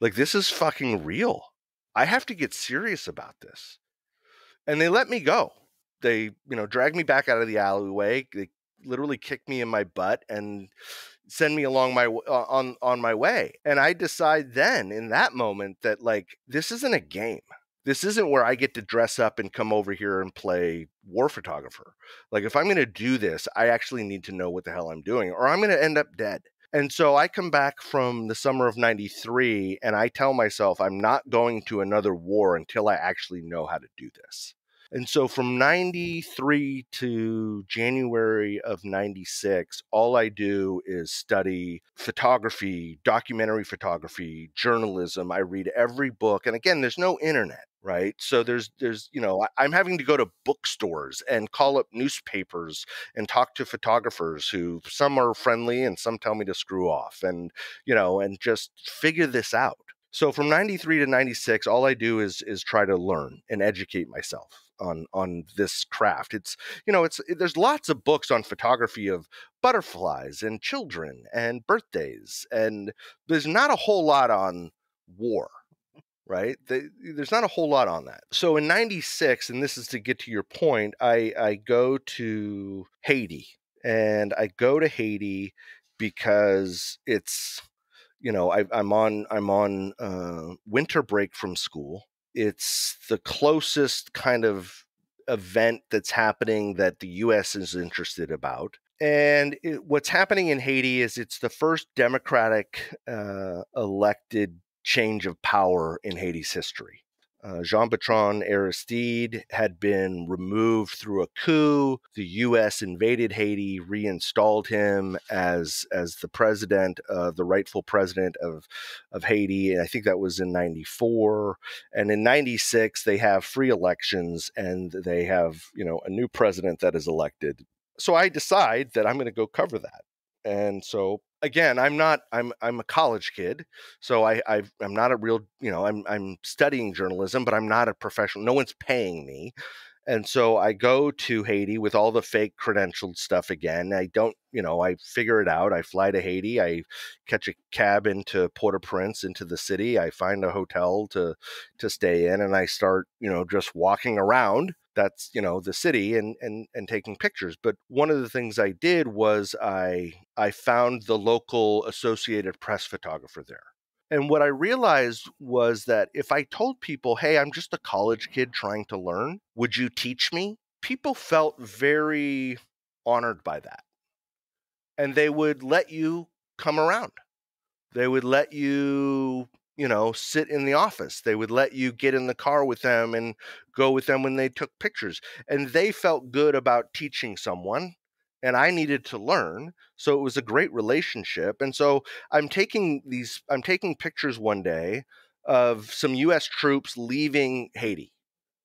Like this is fucking real. I have to get serious about this. And they let me go. They, you know, dragged me back out of the alleyway. They literally kicked me in my butt and send me along my, uh, on, on my way. And I decide then in that moment that like, this isn't a game. This isn't where I get to dress up and come over here and play war photographer. Like if I'm going to do this, I actually need to know what the hell I'm doing or I'm going to end up dead. And so I come back from the summer of ninety-three and I tell myself I'm not going to another war until I actually know how to do this. And so from ninety-three to January of ninety-six, all I do is study photography, documentary photography, journalism. I read every book. And again, there's no internet, right? So there's, there's, you know, I'm having to go to bookstores and call up newspapers and talk to photographers who some are friendly and some tell me to screw off and, you know, and just figure this out. So from ninety-three to ninety-six, all I do is is try to learn and educate myself on on this craft. It's, you know, it's it, there's lots of books on photography of butterflies and children and birthdays, and there's not a whole lot on war, right? They, there's not a whole lot on that. So in ninety-six, and this is to get to your point, I I go to Haiti, and I go to Haiti because it's, you know, I, I'm on I'm on uh, winter break from school. It's the closest kind of event that's happening that the U S is interested about. And it, what's happening in Haiti is it's the first democratic uh, elected change of power in Haiti's history. Uh, Jean-Bertrand Aristide had been removed through a coup. The U S invaded Haiti, reinstalled him as as the president, uh, the rightful president of of Haiti. And I think that was in ninety-four. And in ninety-six, they have free elections, and they have, you know, a new president that is elected. So I decide that I'm going to go cover that. And so again, I'm not, I'm, I'm a college kid. So I, I've, I'm not a real, you know, I'm, I'm studying journalism, but I'm not a professional. No one's paying me. And so I go to Haiti with all the fake credentialed stuff again. I don't, you know, I figure it out. I fly to Haiti. I catch a cab into Port-au-Prince, into the city. I find a hotel to, to stay in. And I start, you know, just walking around. That's, you know, the city and, and, and taking pictures. But one of the things I did was I, I found the local Associated Press photographer there. And what I realized was that if I told people, hey, I'm just a college kid trying to learn, would you teach me? People felt very honored by that. And they would let you come around. They would let you, you know, sit in the office. They would let you get in the car with them and go with them when they took pictures. And they felt good about teaching someone, and I needed to learn. So it was a great relationship. And so I'm taking these, I'm taking pictures one day of some U S troops leaving Haiti,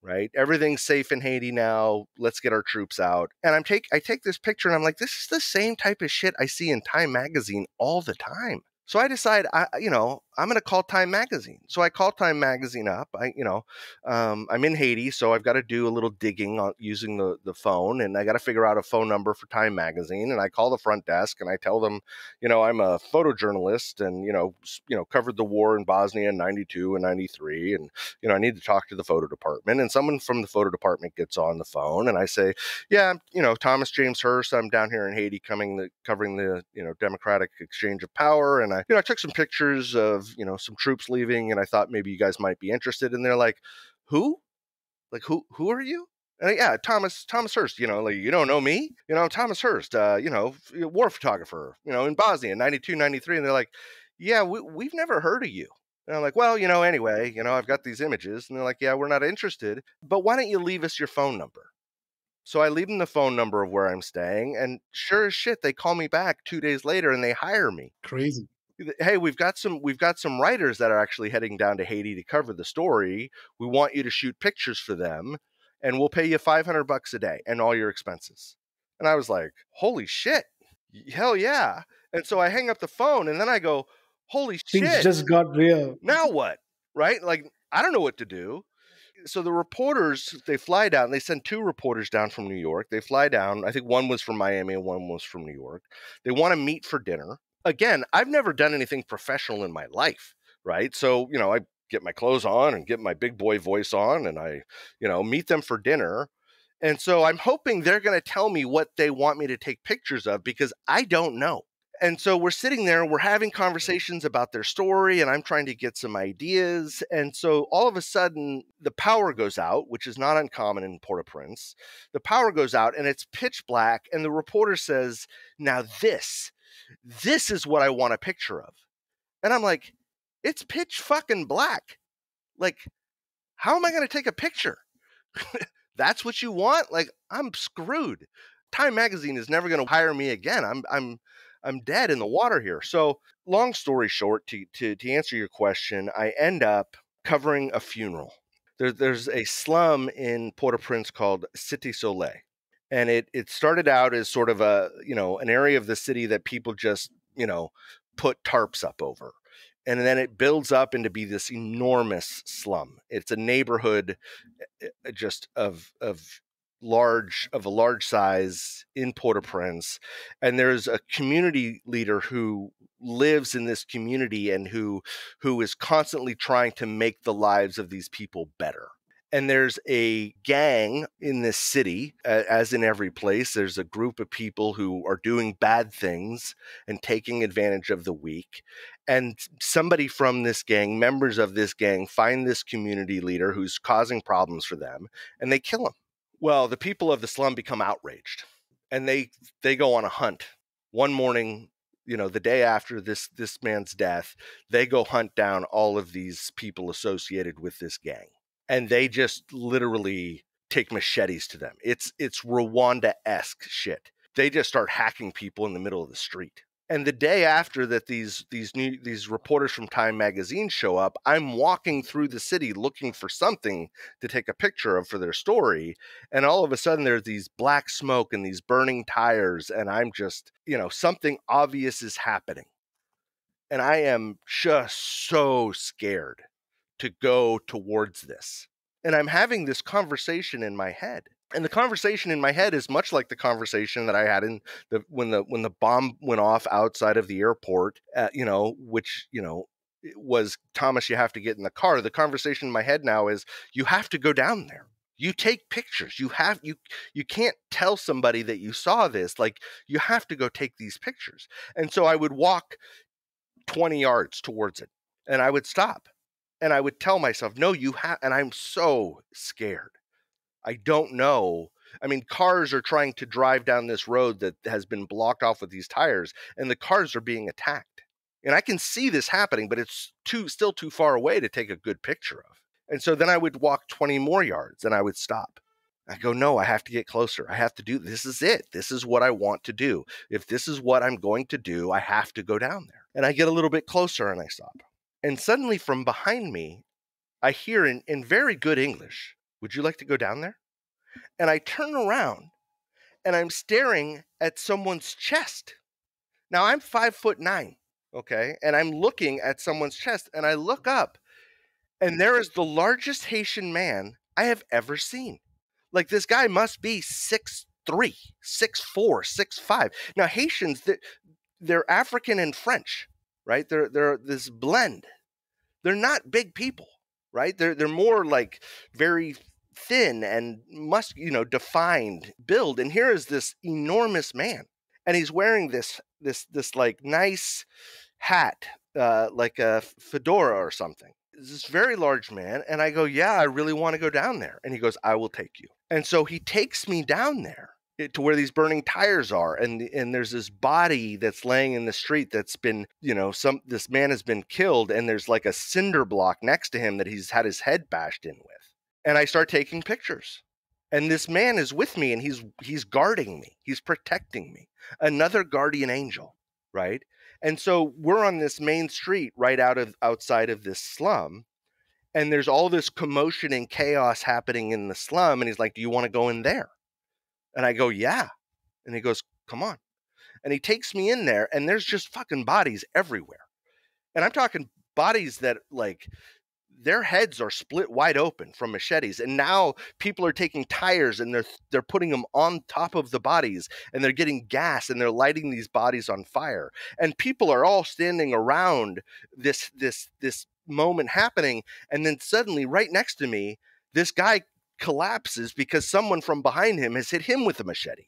right? Everything's safe in Haiti now. Let's get our troops out. And I'm take, I take this picture and I'm like, this is the same type of shit I see in Time Magazine all the time. So I decide, I, you know, I'm going to call Time Magazine. So I call Time Magazine up. I, you know, um, I'm in Haiti, so I've got to do a little digging on, using the, the phone, and I got to figure out a phone number for Time Magazine. And I call the front desk and I tell them, you know, I'm a photojournalist and, you know, you know, covered the war in Bosnia in ninety-two and ninety-three. And, you know, I need to talk to the photo department. And someone from the photo department gets on the phone and I say, yeah, you know, Thomas James Hurst, I'm down here in Haiti coming the, covering the, you know, democratic exchange of power. And I, you know, I took some pictures of, you know, some troops leaving, and I thought maybe you guys might be interested. And they're like, who? Like, who who are you? And I, yeah, Thomas Thomas Hurst, you know, like, you don't know me? You know, Thomas Hurst, uh, you know, war photographer, you know, in Bosnia, ninety-two, ninety-three. And they're like, yeah, we, we've never heard of you. And I'm like, well, you know, anyway, you know, I've got these images. And they're like, yeah, we're not interested, but why don't you leave us your phone number? So I leave them the phone number of where I'm staying, and sure as shit, they call me back two days later and they hire me. Crazy. Hey, we've got some we've got some writers that are actually heading down to Haiti to cover the story. We want you to shoot pictures for them, and we'll pay you five hundred bucks a day and all your expenses. And I was like, holy shit. Hell yeah. And so I hang up the phone, and then I go, holy shit. Things just got real. Now what? Right? Like, I don't know what to do. so the reporters, they fly down. They send two reporters down from New York. They fly down. I think one was from Miami and one was from New York. They want to meet for dinner. Again, I've never done anything professional in my life, right? So, you know, I get my clothes on and get my big boy voice on and I, you know, meet them for dinner. And so I'm hoping they're going to tell me what they want me to take pictures of because I don't know. And so we're sitting there, we're having conversations about their story, and I'm trying to get some ideas. And so all of a sudden, the power goes out, which is not uncommon in Port-au-Prince. The power goes out, and it's pitch black, and the reporter says, now this, this is what I want a picture of. And I'm like, it's pitch fucking black. Like, how am I going to take a picture? That's what you want? Like, I'm screwed. Time Magazine is never going to hire me again. I'm, I'm, I'm dead in the water here. So long story short, to, to, to answer your question, I end up covering a funeral. There, there's a slum in Port-au-Prince called Cité Soleil. And it, it started out as sort of a, you know, an area of the city that people just, you know, put tarps up over. And then it builds up into be this enormous slum. It's a neighborhood just of, of, large of a large size in Port-au-Prince, and there's a community leader who lives in this community and who who is constantly trying to make the lives of these people better. And there's a gang in this city, uh, as in every place. There's a group of people who are doing bad things and taking advantage of the weak. And somebody from this gang, members of this gang, find this community leader who's causing problems for them, and they kill him. Well, the people of the slum become outraged, and they they go on a hunt. One morning, you know, the day after this this man's death, they go hunt down all of these people associated with this gang, and they just literally take machetes to them. It's it's Rwanda-esque shit. They just start hacking people in the middle of the street. And the day after that, these these new these reporters from Time Magazine show up. I'm walking through the city looking for something to take a picture of for their story, and all of a sudden there's these black smoke and these burning tires, and I'm just, you know, something obvious is happening, and I am just so scared to go towards this, and I'm having this conversation in my head. And the conversation in my head is much like the conversation that I had in the when the when the bomb went off outside of the airport, uh, you know, which, you know, was, Thomas, you have to get in the car. The conversation in my head now is, you have to go down there. You take pictures. You have you you can't tell somebody that you saw this. Like, you have to go take these pictures. And so I would walk twenty yards towards it, and I would stop, and I would tell myself, no, you have. And I'm so scared. I don't know. I mean, cars are trying to drive down this road that has been blocked off with these tires, and the cars are being attacked. And I can see this happening, but it's too still too far away to take a good picture of. And so then I would walk twenty more yards, and I would stop. I go, no, I have to get closer. I have to do, this is it. This is what I want to do. If this is what I'm going to do, I have to go down there. And I get a little bit closer, and I stop. And suddenly from behind me, I hear in, in very good English, would you like to go down there? And I turn around, and I'm staring at someone's chest. Now, I'm five foot nine, okay? And I'm looking at someone's chest, and I look up, and there is the largest Haitian man I have ever seen. Like, this guy must be six three, six four, six five. Now, Haitians, they're African and French, right? They're, they're this blend. They're not big people, right? They're, they're more like very thin and must, you know, defined build. And here is this enormous man, and he's wearing this, this, this like nice hat, uh, like a fedora or something. It's this very large man. And I go, yeah, I really want to go down there. And he goes, I will take you. And so he takes me down there to where these burning tires are. And, and there's this body that's laying in the street that's been, you know, some, this man has been killed, and there's like a cinder block next to him that he's had his head bashed in with. And I start taking pictures, and this man is with me, and he's, he's guarding me. He's protecting me. Another guardian angel. Right. And so we're on this main street right out of outside of this slum. And there's all this commotion and chaos happening in the slum. And he's like, do you want to go in there? And I go, yeah. And he goes, come on. And he takes me in there, and there's just fucking bodies everywhere. And I'm talking bodies that like, their heads are split wide open from machetes. And now people are taking tires and they're, they're putting them on top of the bodies, and they're getting gas and they're lighting these bodies on fire. And people are all standing around this, this, this moment happening. And then suddenly right next to me, this guy collapses because someone from behind him has hit him with a machete,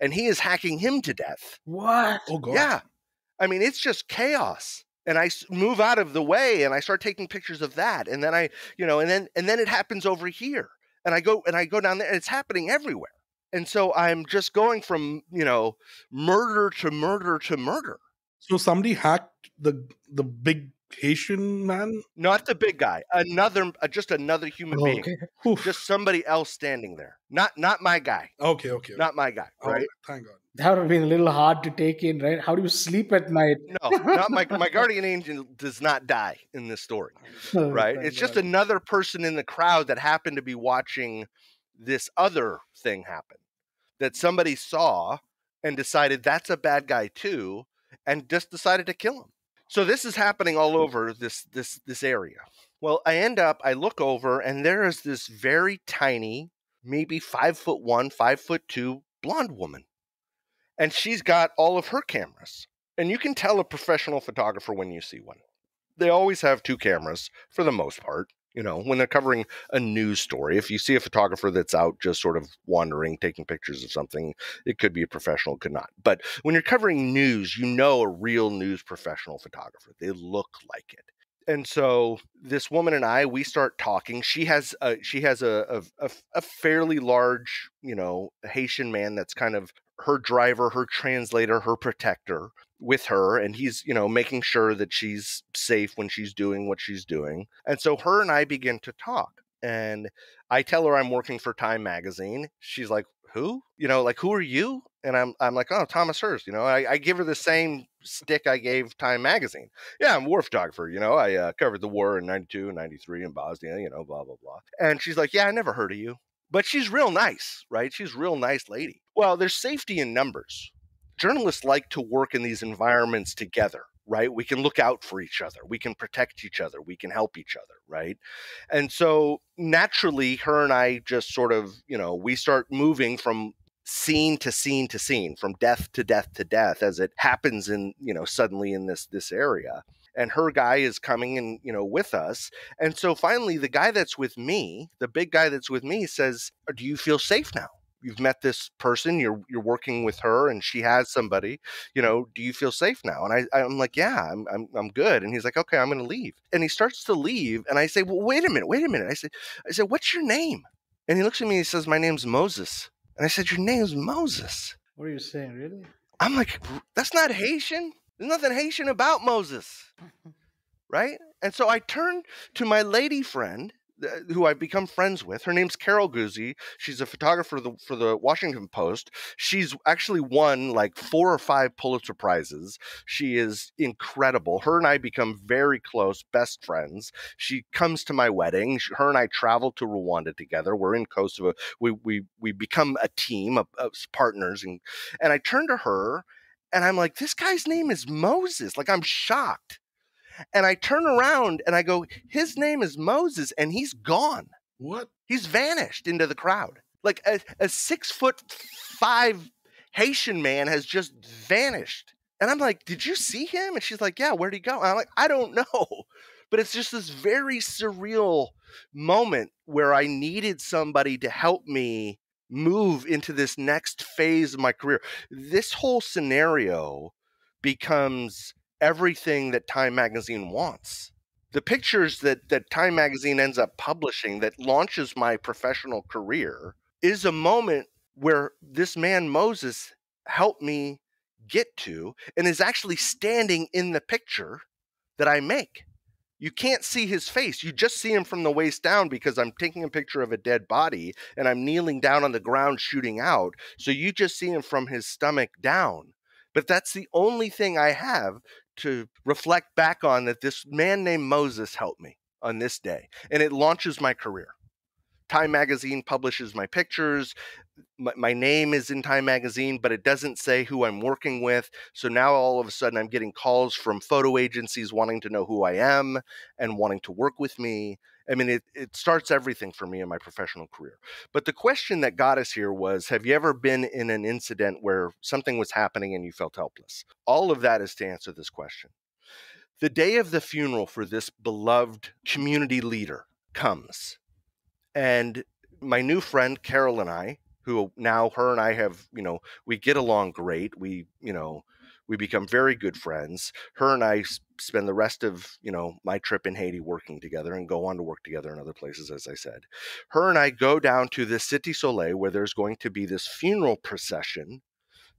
and he is hacking him to death. What? Oh God. Yeah. I mean, it's just chaos. And I move out of the way and I start taking pictures of that. And then I, you know, and then, and then it happens over here, and I go, and I go down there, and it's happening everywhere. And so I'm just going from, you know, murder to murder to murder. So somebody hacked the, the big Haitian man? Not the big guy. Another, uh, just another human oh, being. Okay. Oof. Just somebody else standing there. Not, not my guy. Okay. Okay. Not my guy. Right. Right. Thank God. That would have been a little hard to take in, right? How do you sleep at night? No, not my, my guardian angel does not die in this story, right? It's just another person in the crowd that happened to be watching this other thing happen that somebody saw and decided that's a bad guy too, and just decided to kill him. So this is happening all over this, this, this area. Well, I end up, I look over, and there is this very tiny, maybe five foot one, five foot two blonde woman. And she's got all of her cameras. And you can tell a professional photographer when you see one. They always have two cameras for the most part, you know, when they're covering a news story. If you see a photographer that's out just sort of wandering, taking pictures of something, it could be a professional, could not. But when you're covering news, you know a real news professional photographer. They look like it. And so this woman and I, we start talking. She has a, she has a, a, a fairly large, you know, Haitian man that's kind of her driver, her translator, her protector with her. And he's, you know, making sure that she's safe when she's doing what she's doing. And so her and I begin to talk, and I tell her I'm working for Time Magazine. She's like, who, you know, like, who are you? And I'm, I'm like, oh, Thomas Hurst. You know, I, I give her the same stick I gave Time Magazine. Yeah. I'm a war photographer. You know, I uh, covered the war in ninety-two and ninety-three in Bosnia, you know, blah, blah, blah. And she's like, yeah, I never heard of you. But she's real nice, right? She's a real nice lady. Well, there's safety in numbers. Journalists like to work in these environments together, right? We can look out for each other. We can protect each other. We can help each other, right? And so naturally, her and I just sort of, you know, we start moving from scene to scene to scene, from death to death to death, as it happens in, you know, suddenly in this, this area. And her guy is coming in, you know, with us. And so finally, the guy that's with me, the big guy that's with me says, do you feel safe now? You've met this person, you're, you're working with her, and she has somebody, you know, do you feel safe now? And I, I'm like, yeah, I'm, I'm, I'm good. And he's like, okay, I'm going to leave. And he starts to leave. And I say, well, wait a minute, wait a minute. I said, I said, what's your name? And he looks at me and he says, my name's Moses. And I said, your name's Moses. What are you saying? Really? I'm like, that's not Haitian. There's nothing Haitian about Moses, right? And so I turned to my lady friend, who I've become friends with. Her name's Carol Guzzi. She's a photographer for the, for the Washington Post. She's actually won like four or five Pulitzer Prizes. She is incredible. Her and I become very close, best friends. She comes to my wedding. Her and I travel to Rwanda together. We're in Kosovo. We we we become a team of, of partners. And, and I turn to her and I'm like, this guy's name is Moses. Like, I'm shocked. And I turn around and I go, his name is Moses, and he's gone. What? He's vanished into the crowd. Like a, a six foot five Haitian man has just vanished. And I'm like, did you see him? And she's like, yeah, where'd he go? And I'm like, I don't know. But it's just this very surreal moment where I needed somebody to help me move into this next phase of my career. This whole scenario becomes everything that Time Magazine wants. The pictures that, that Time Magazine ends up publishing that launches my professional career is a moment where this man, Moses, helped me get to and is actually standing in the picture that I make. You can't see his face. You just see him from the waist down because I'm taking a picture of a dead body and I'm kneeling down on the ground shooting out. So you just see him from his stomach down. But that's the only thing I have to reflect back on, that this man named Moses helped me on this day. And it launches my career. Time Magazine publishes my pictures. My, my name is in Time Magazine, but it doesn't say who I'm working with. So now all of a sudden I'm getting calls from photo agencies wanting to know who I am and wanting to work with me. I mean, it, it starts everything for me in my professional career. But the question that got us here was, have you ever been in an incident where something was happening and you felt helpless? All of that is to answer this question. The day of the funeral for this beloved community leader comes. And my new friend, Carol, and I, who now her and I have, you know, we get along great. We, you know, we become very good friends. Her and I spend the rest of, you know, my trip in Haiti working together and go on to work together in other places, as I said. Her and I go down to the Cité Soleil, where there's going to be this funeral procession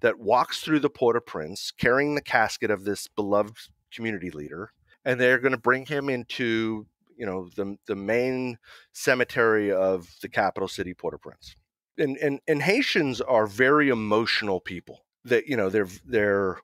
that walks through the Port-au-Prince carrying the casket of this beloved community leader. And they're going to bring him into, you know, the, the main cemetery of the capital city, Port-au-Prince. And, and, and Haitians are very emotional people. That, you know, they're, they're,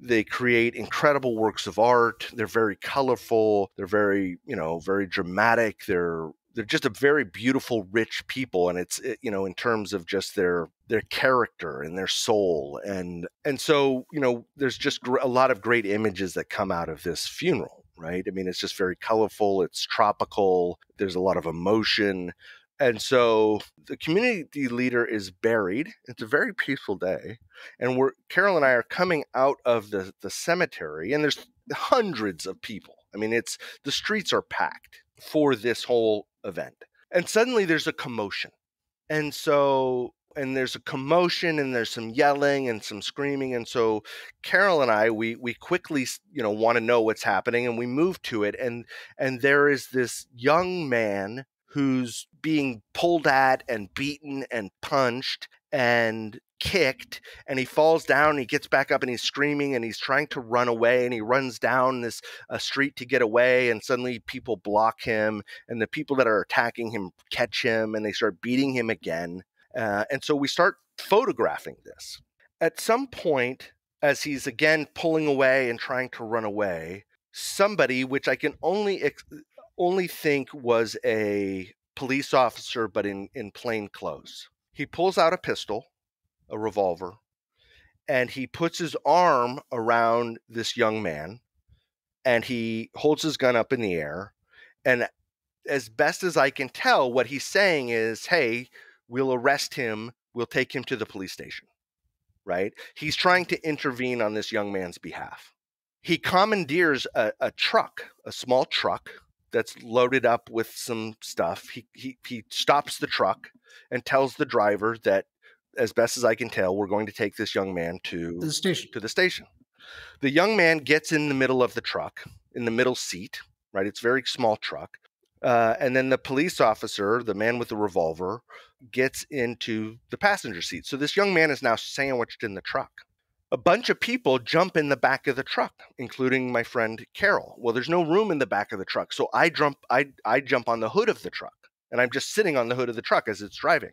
they create incredible works of art. They're very colorful. They're very, you know, very dramatic. They're, they're just a very beautiful, rich people. And it's, it, you know, in terms of just their, their character and their soul. And, and so, you know, there's just gr- a lot of great images that come out of this funeral, right? I mean, it's just very colorful. It's tropical. There's a lot of emotion. And so the community leader is buried. It's a very peaceful day. And we're, Carol and I are coming out of the, the cemetery, and there's hundreds of people. I mean, it's, the streets are packed for this whole event. And suddenly there's a commotion. And so, and there's a commotion and there's some yelling and some screaming. And so Carol and I, we, we quickly, you know, want to know what's happening, and we move to it. And, and there is this young man who's being pulled at and beaten and punched and kicked, and he falls down and he gets back up and he's screaming and he's trying to run away, and he runs down this uh, street to get away, and suddenly people block him, and the people that are attacking him catch him and they start beating him again. Uh, and so we start photographing this. At some point, as he's again pulling away and trying to run away, somebody, which I can only ex only think was a police officer, but in, in plain clothes. He pulls out a pistol, a revolver, and he puts his arm around this young man, and he holds his gun up in the air. And as best as I can tell, what he's saying is, hey, we'll arrest him. We'll take him to the police station, right? He's trying to intervene on this young man's behalf. He commandeers a, a truck, a small truck, that's loaded up with some stuff. He, he, he stops the truck and tells the driver that, as best as I can tell, we're going to take this young man to the station. To the station. The young man gets in the middle of the truck, in the middle seat, right? It's a very small truck. Uh, and then the police officer, the man with the revolver, gets into the passenger seat. So this young man is now sandwiched in the truck. A bunch of people jump in the back of the truck, including my friend Carol. Well, there's no room in the back of the truck. So I jump, I, I jump on the hood of the truck, and I'm just sitting on the hood of the truck as it's driving.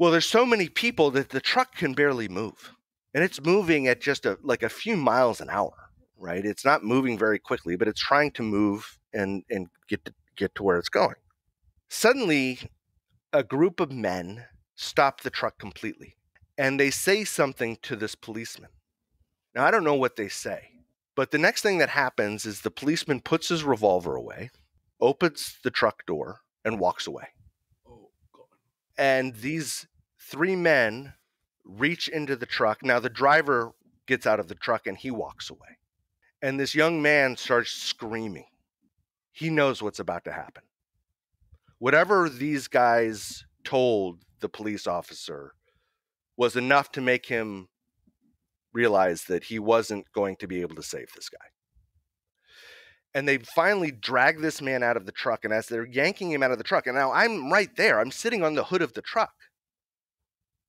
Well, there's so many people that the truck can barely move, and it's moving at just a, like a few miles an hour, right? It's not moving very quickly, but it's trying to move and, and get to, get to where it's going. Suddenly, a group of men stop the truck completely. And they say something to this policeman. Now, I don't know what they say, but the next thing that happens is the policeman puts his revolver away, opens the truck door, and walks away. Oh, God. And these three men reach into the truck. Now, the driver gets out of the truck, and he walks away. And this young man starts screaming. He knows what's about to happen. Whatever these guys told the police officer was enough to make him realize that he wasn't going to be able to save this guy. And they finally drag this man out of the truck, and as they're yanking him out of the truck, and now I'm right there, I'm sitting on the hood of the truck.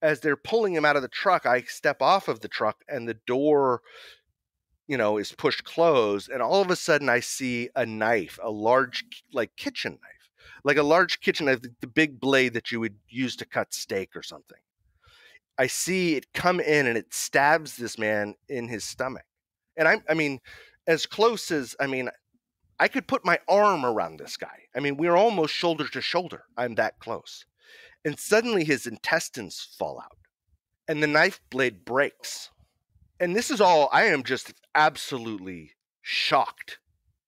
As they're pulling him out of the truck, I step off of the truck, and the door, you know, is pushed closed, and all of a sudden I see a knife, a large, like, kitchen knife, like a large kitchen knife, the big blade that you would use to cut steak or something. I see it come in, and it stabs this man in his stomach. And I, I mean, as close as, I mean, I could put my arm around this guy. I mean, we're almost shoulder to shoulder. I'm that close. and suddenly his intestines fall out, and the knife blade breaks. And this is all, I am just absolutely shocked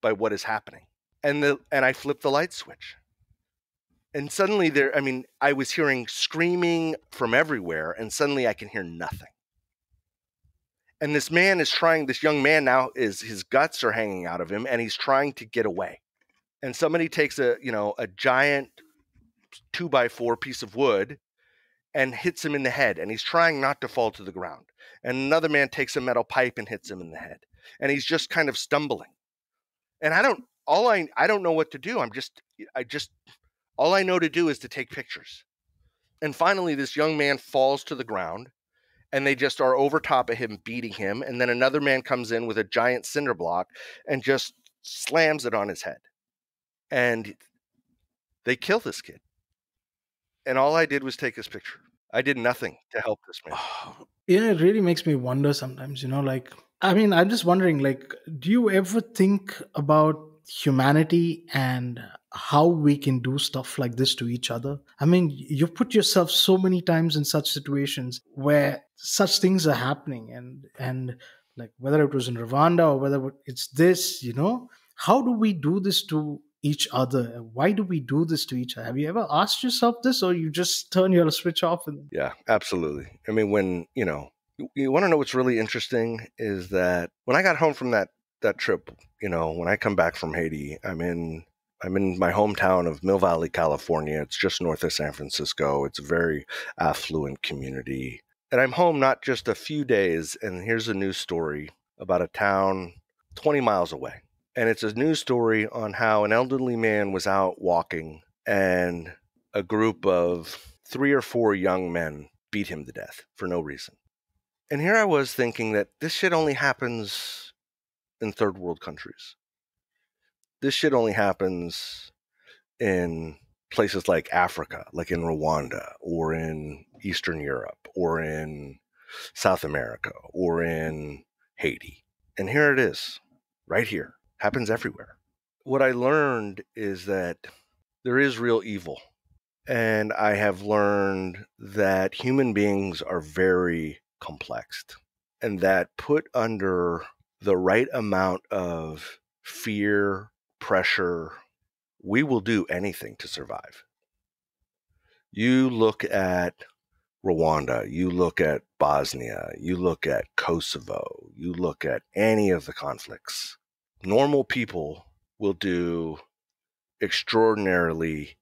by what is happening. And the and I flip the light switch. And suddenly there, I mean, I was hearing screaming from everywhere, and suddenly I can hear nothing. And this man is trying, this young man now is, his guts are hanging out of him, and he's trying to get away. And somebody takes a, you know, a giant two by four piece of wood and hits him in the head, and he's trying not to fall to the ground. And another man takes a metal pipe and hits him in the head, and he's just kind of stumbling. And I don't, all I, I don't know what to do. I'm just, I just, all I know to do is to take pictures. And finally, this young man falls to the ground, and they just are over top of him, beating him. And then another man comes in with a giant cinder block and just slams it on his head. And they kill this kid. And all I did was take his picture. I did nothing to help this man. Oh, yeah, it really makes me wonder sometimes, you know, like, I mean, I'm just wondering, like, do you ever think about humanity and how we can do stuff like this to each other? I mean, you put yourself so many times in such situations where such things are happening, and and like whether it was in Rwanda or whether it's this, you know, how do we do this to each other? Why do we do this to each other? Have you ever asked yourself this, or you just turn your switch off? And yeah, absolutely. I mean, when, you know, you, you want to know what's really interesting is that when I got home from that that trip, you know, when I come back from Haiti, I'm in, I'm in my hometown of Mill Valley, California. It's just north of San Francisco. It's a very affluent community. And I'm home not just a few days, and here's a news story about a town twenty miles away. And it's a news story on how an elderly man was out walking, and a group of three or four young men beat him to death for no reason. And here I was thinking that this shit only happens in third world countries. This shit only happens in places like Africa, like in Rwanda, or in Eastern Europe, or in South America, or in Haiti. And here it is, right here. Happens everywhere. What I learned is that there is real evil. And I have learned that human beings are very complex, and that put under the right amount of fear, pressure, we will do anything to survive. You look at Rwanda, you look at Bosnia, you look at Kosovo, you look at any of the conflicts. Normal people will do extraordinarily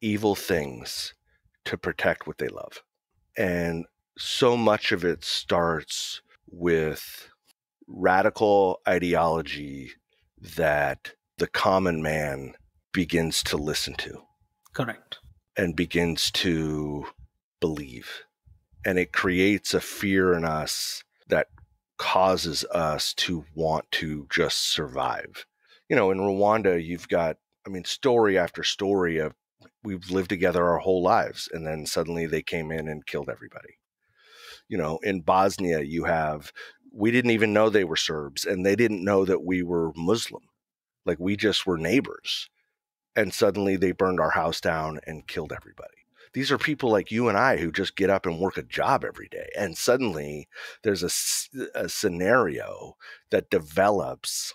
evil things to protect what they love. And so much of it starts with radical ideology that the common man begins to listen to. Correct. And begins to believe. And it creates a fear in us that causes us to want to just survive. You know, in Rwanda, you've got, I mean, story after story of we've lived together our whole lives, and then suddenly they came in and killed everybody. You know, in Bosnia, you have, we didn't even know they were Serbs, and they didn't know that we were Muslim. Like, we just were neighbors, and suddenly they burned our house down and killed everybody. These are people like you and I who just get up and work a job every day. And suddenly there's a, a scenario that develops,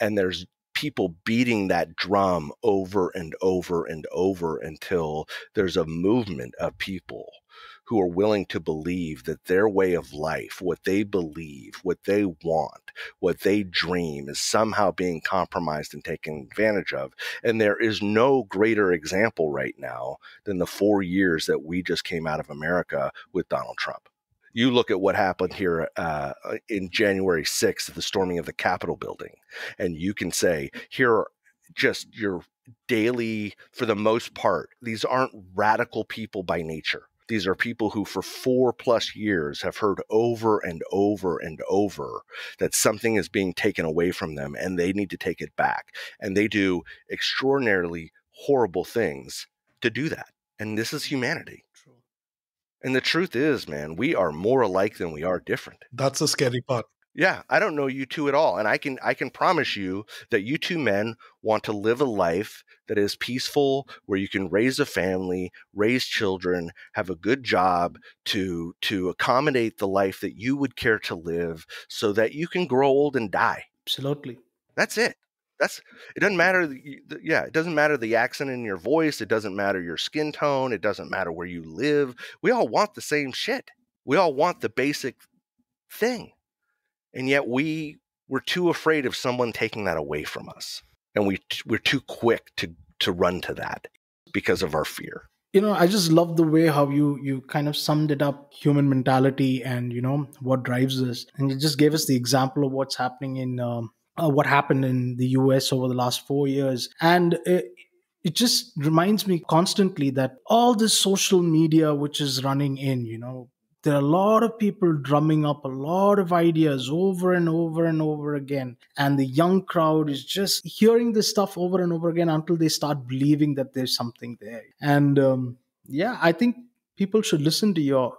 and there's people beating that drum over and over and over until there's a movement of people who are willing to believe that their way of life, what they believe, what they want, what they dream is somehow being compromised and taken advantage of. And there is no greater example right now than the four years that we just came out of America with Donald Trump. You look at what happened here uh, in January sixth, the storming of the Capitol building, and you can say, here are just your daily, for the most part, these aren't radical people by nature. These are people who for four plus years have heard over and over and over that something is being taken away from them and they need to take it back. And they do extraordinarily horrible things to do that. And this is humanity. True. And the truth is, man, we are more alike than we are different. That's the scary part. Yeah, I don't know you two at all. And I can I can promise you that you two men want to live a life that is peaceful, where you can raise a family, raise children, have a good job to to accommodate the life that you would care to live so that you can grow old and die. Absolutely. That's it. That's, it doesn't matter. The, yeah, it doesn't matter the accent in your voice. It doesn't matter your skin tone. It doesn't matter where you live. We all want the same shit. We all want the basic thing. And yet we were too afraid of someone taking that away from us. And we, we're too quick to, to run to that because of our fear. You know, I just love the way how you, you kind of summed it up, human mentality and, you know, what drives us. And you just gave us the example of what's happening in, um, uh, what happened in the U S over the last four years. And it, it just reminds me constantly that all this social media, which is running in, you know, there are a lot of people drumming up a lot of ideas over and over and over again. And the young crowd is just hearing this stuff over and over again until they start believing that there's something there. And um, yeah, I think people should listen to your,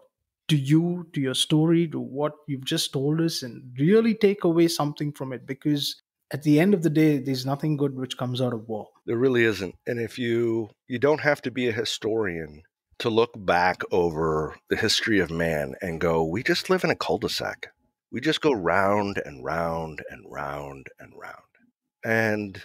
to you, to your story, to what you've just told us and really take away something from it. Because at the end of the day, there's nothing good which comes out of war. There really isn't. And if you, you don't have to be a historian to look back over the history of man and go, we just live in a cul-de-sac. We just go round and round and round and round. And,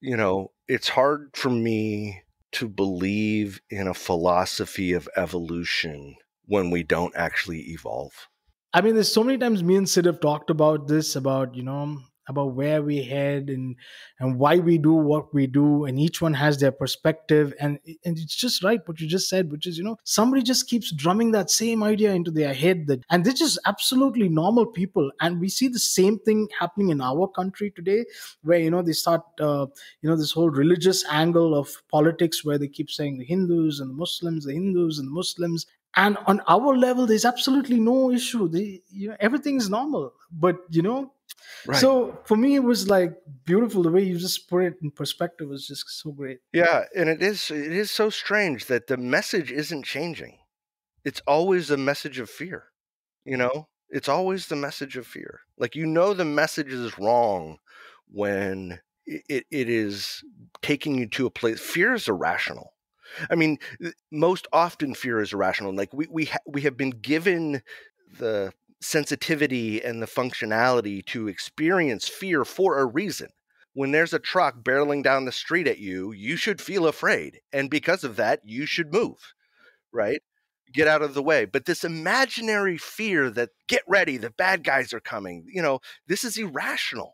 you know, it's hard for me to believe in a philosophy of evolution when we don't actually evolve. I mean, there's so many times me and Sid have talked about this, about, you know, about where we head and and why we do what we do, and each one has their perspective, and and it's just right what you just said, which is, you know, somebody just keeps drumming that same idea into their head, that and they're just absolutely normal people. And we see the same thing happening in our country today, where, you know, they start uh, you know, this whole religious angle of politics, where they keep saying the Hindus and the Muslims, the Hindus and the Muslims. And on our level, there's absolutely no issue. They, you know, everything's normal. But, you know, right. So for me, it was like beautiful. The way you just put it in perspective was just so great. Yeah. And it is, it is so strange that the message isn't changing. It's always the message of fear. You know, it's always the message of fear. Like, you know, the message is wrong when it, it is taking you to a place. Fear is irrational. I mean, most often fear is irrational. Like we we ha we have been given the sensitivity and the functionality to experience fear for a reason. When there's a truck barreling down the street at you, you should feel afraid, and because of that, you should move, right? Get out of the way. But this imaginary fear that, get ready, the bad guys are coming. You know, this is irrational,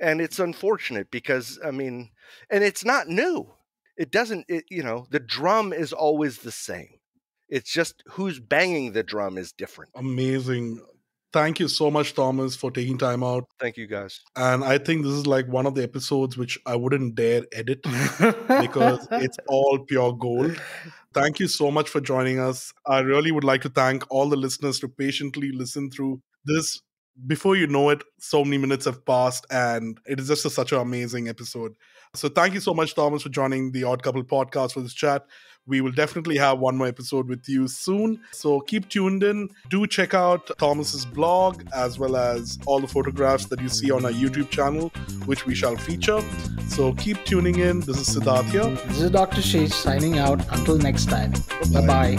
and it's unfortunate because, I mean, and it's not new. It doesn't, it, you know, the drum is always the same. It's just who's banging the drum is different. Amazing. Thank you so much, Thomas, for taking time out. Thank you, guys. And I think this is like one of the episodes which I wouldn't dare edit because it's all pure gold. Thank you so much for joining us. I really would like to thank all the listeners who patiently listen through this. Before you know it, so many minutes have passed, and it is just a, such an amazing episode. So thank you so much, Thomas, for joining the Odd Couple podcast for this chat. We will definitely have one more episode with you soon. So keep tuned in. Do check out Thomas's blog, as well as all the photographs that you see on our YouTube channel, which we shall feature. So keep tuning in. This is Siddharth here. This is Doctor Shesh signing out. Until next time. Bye-bye.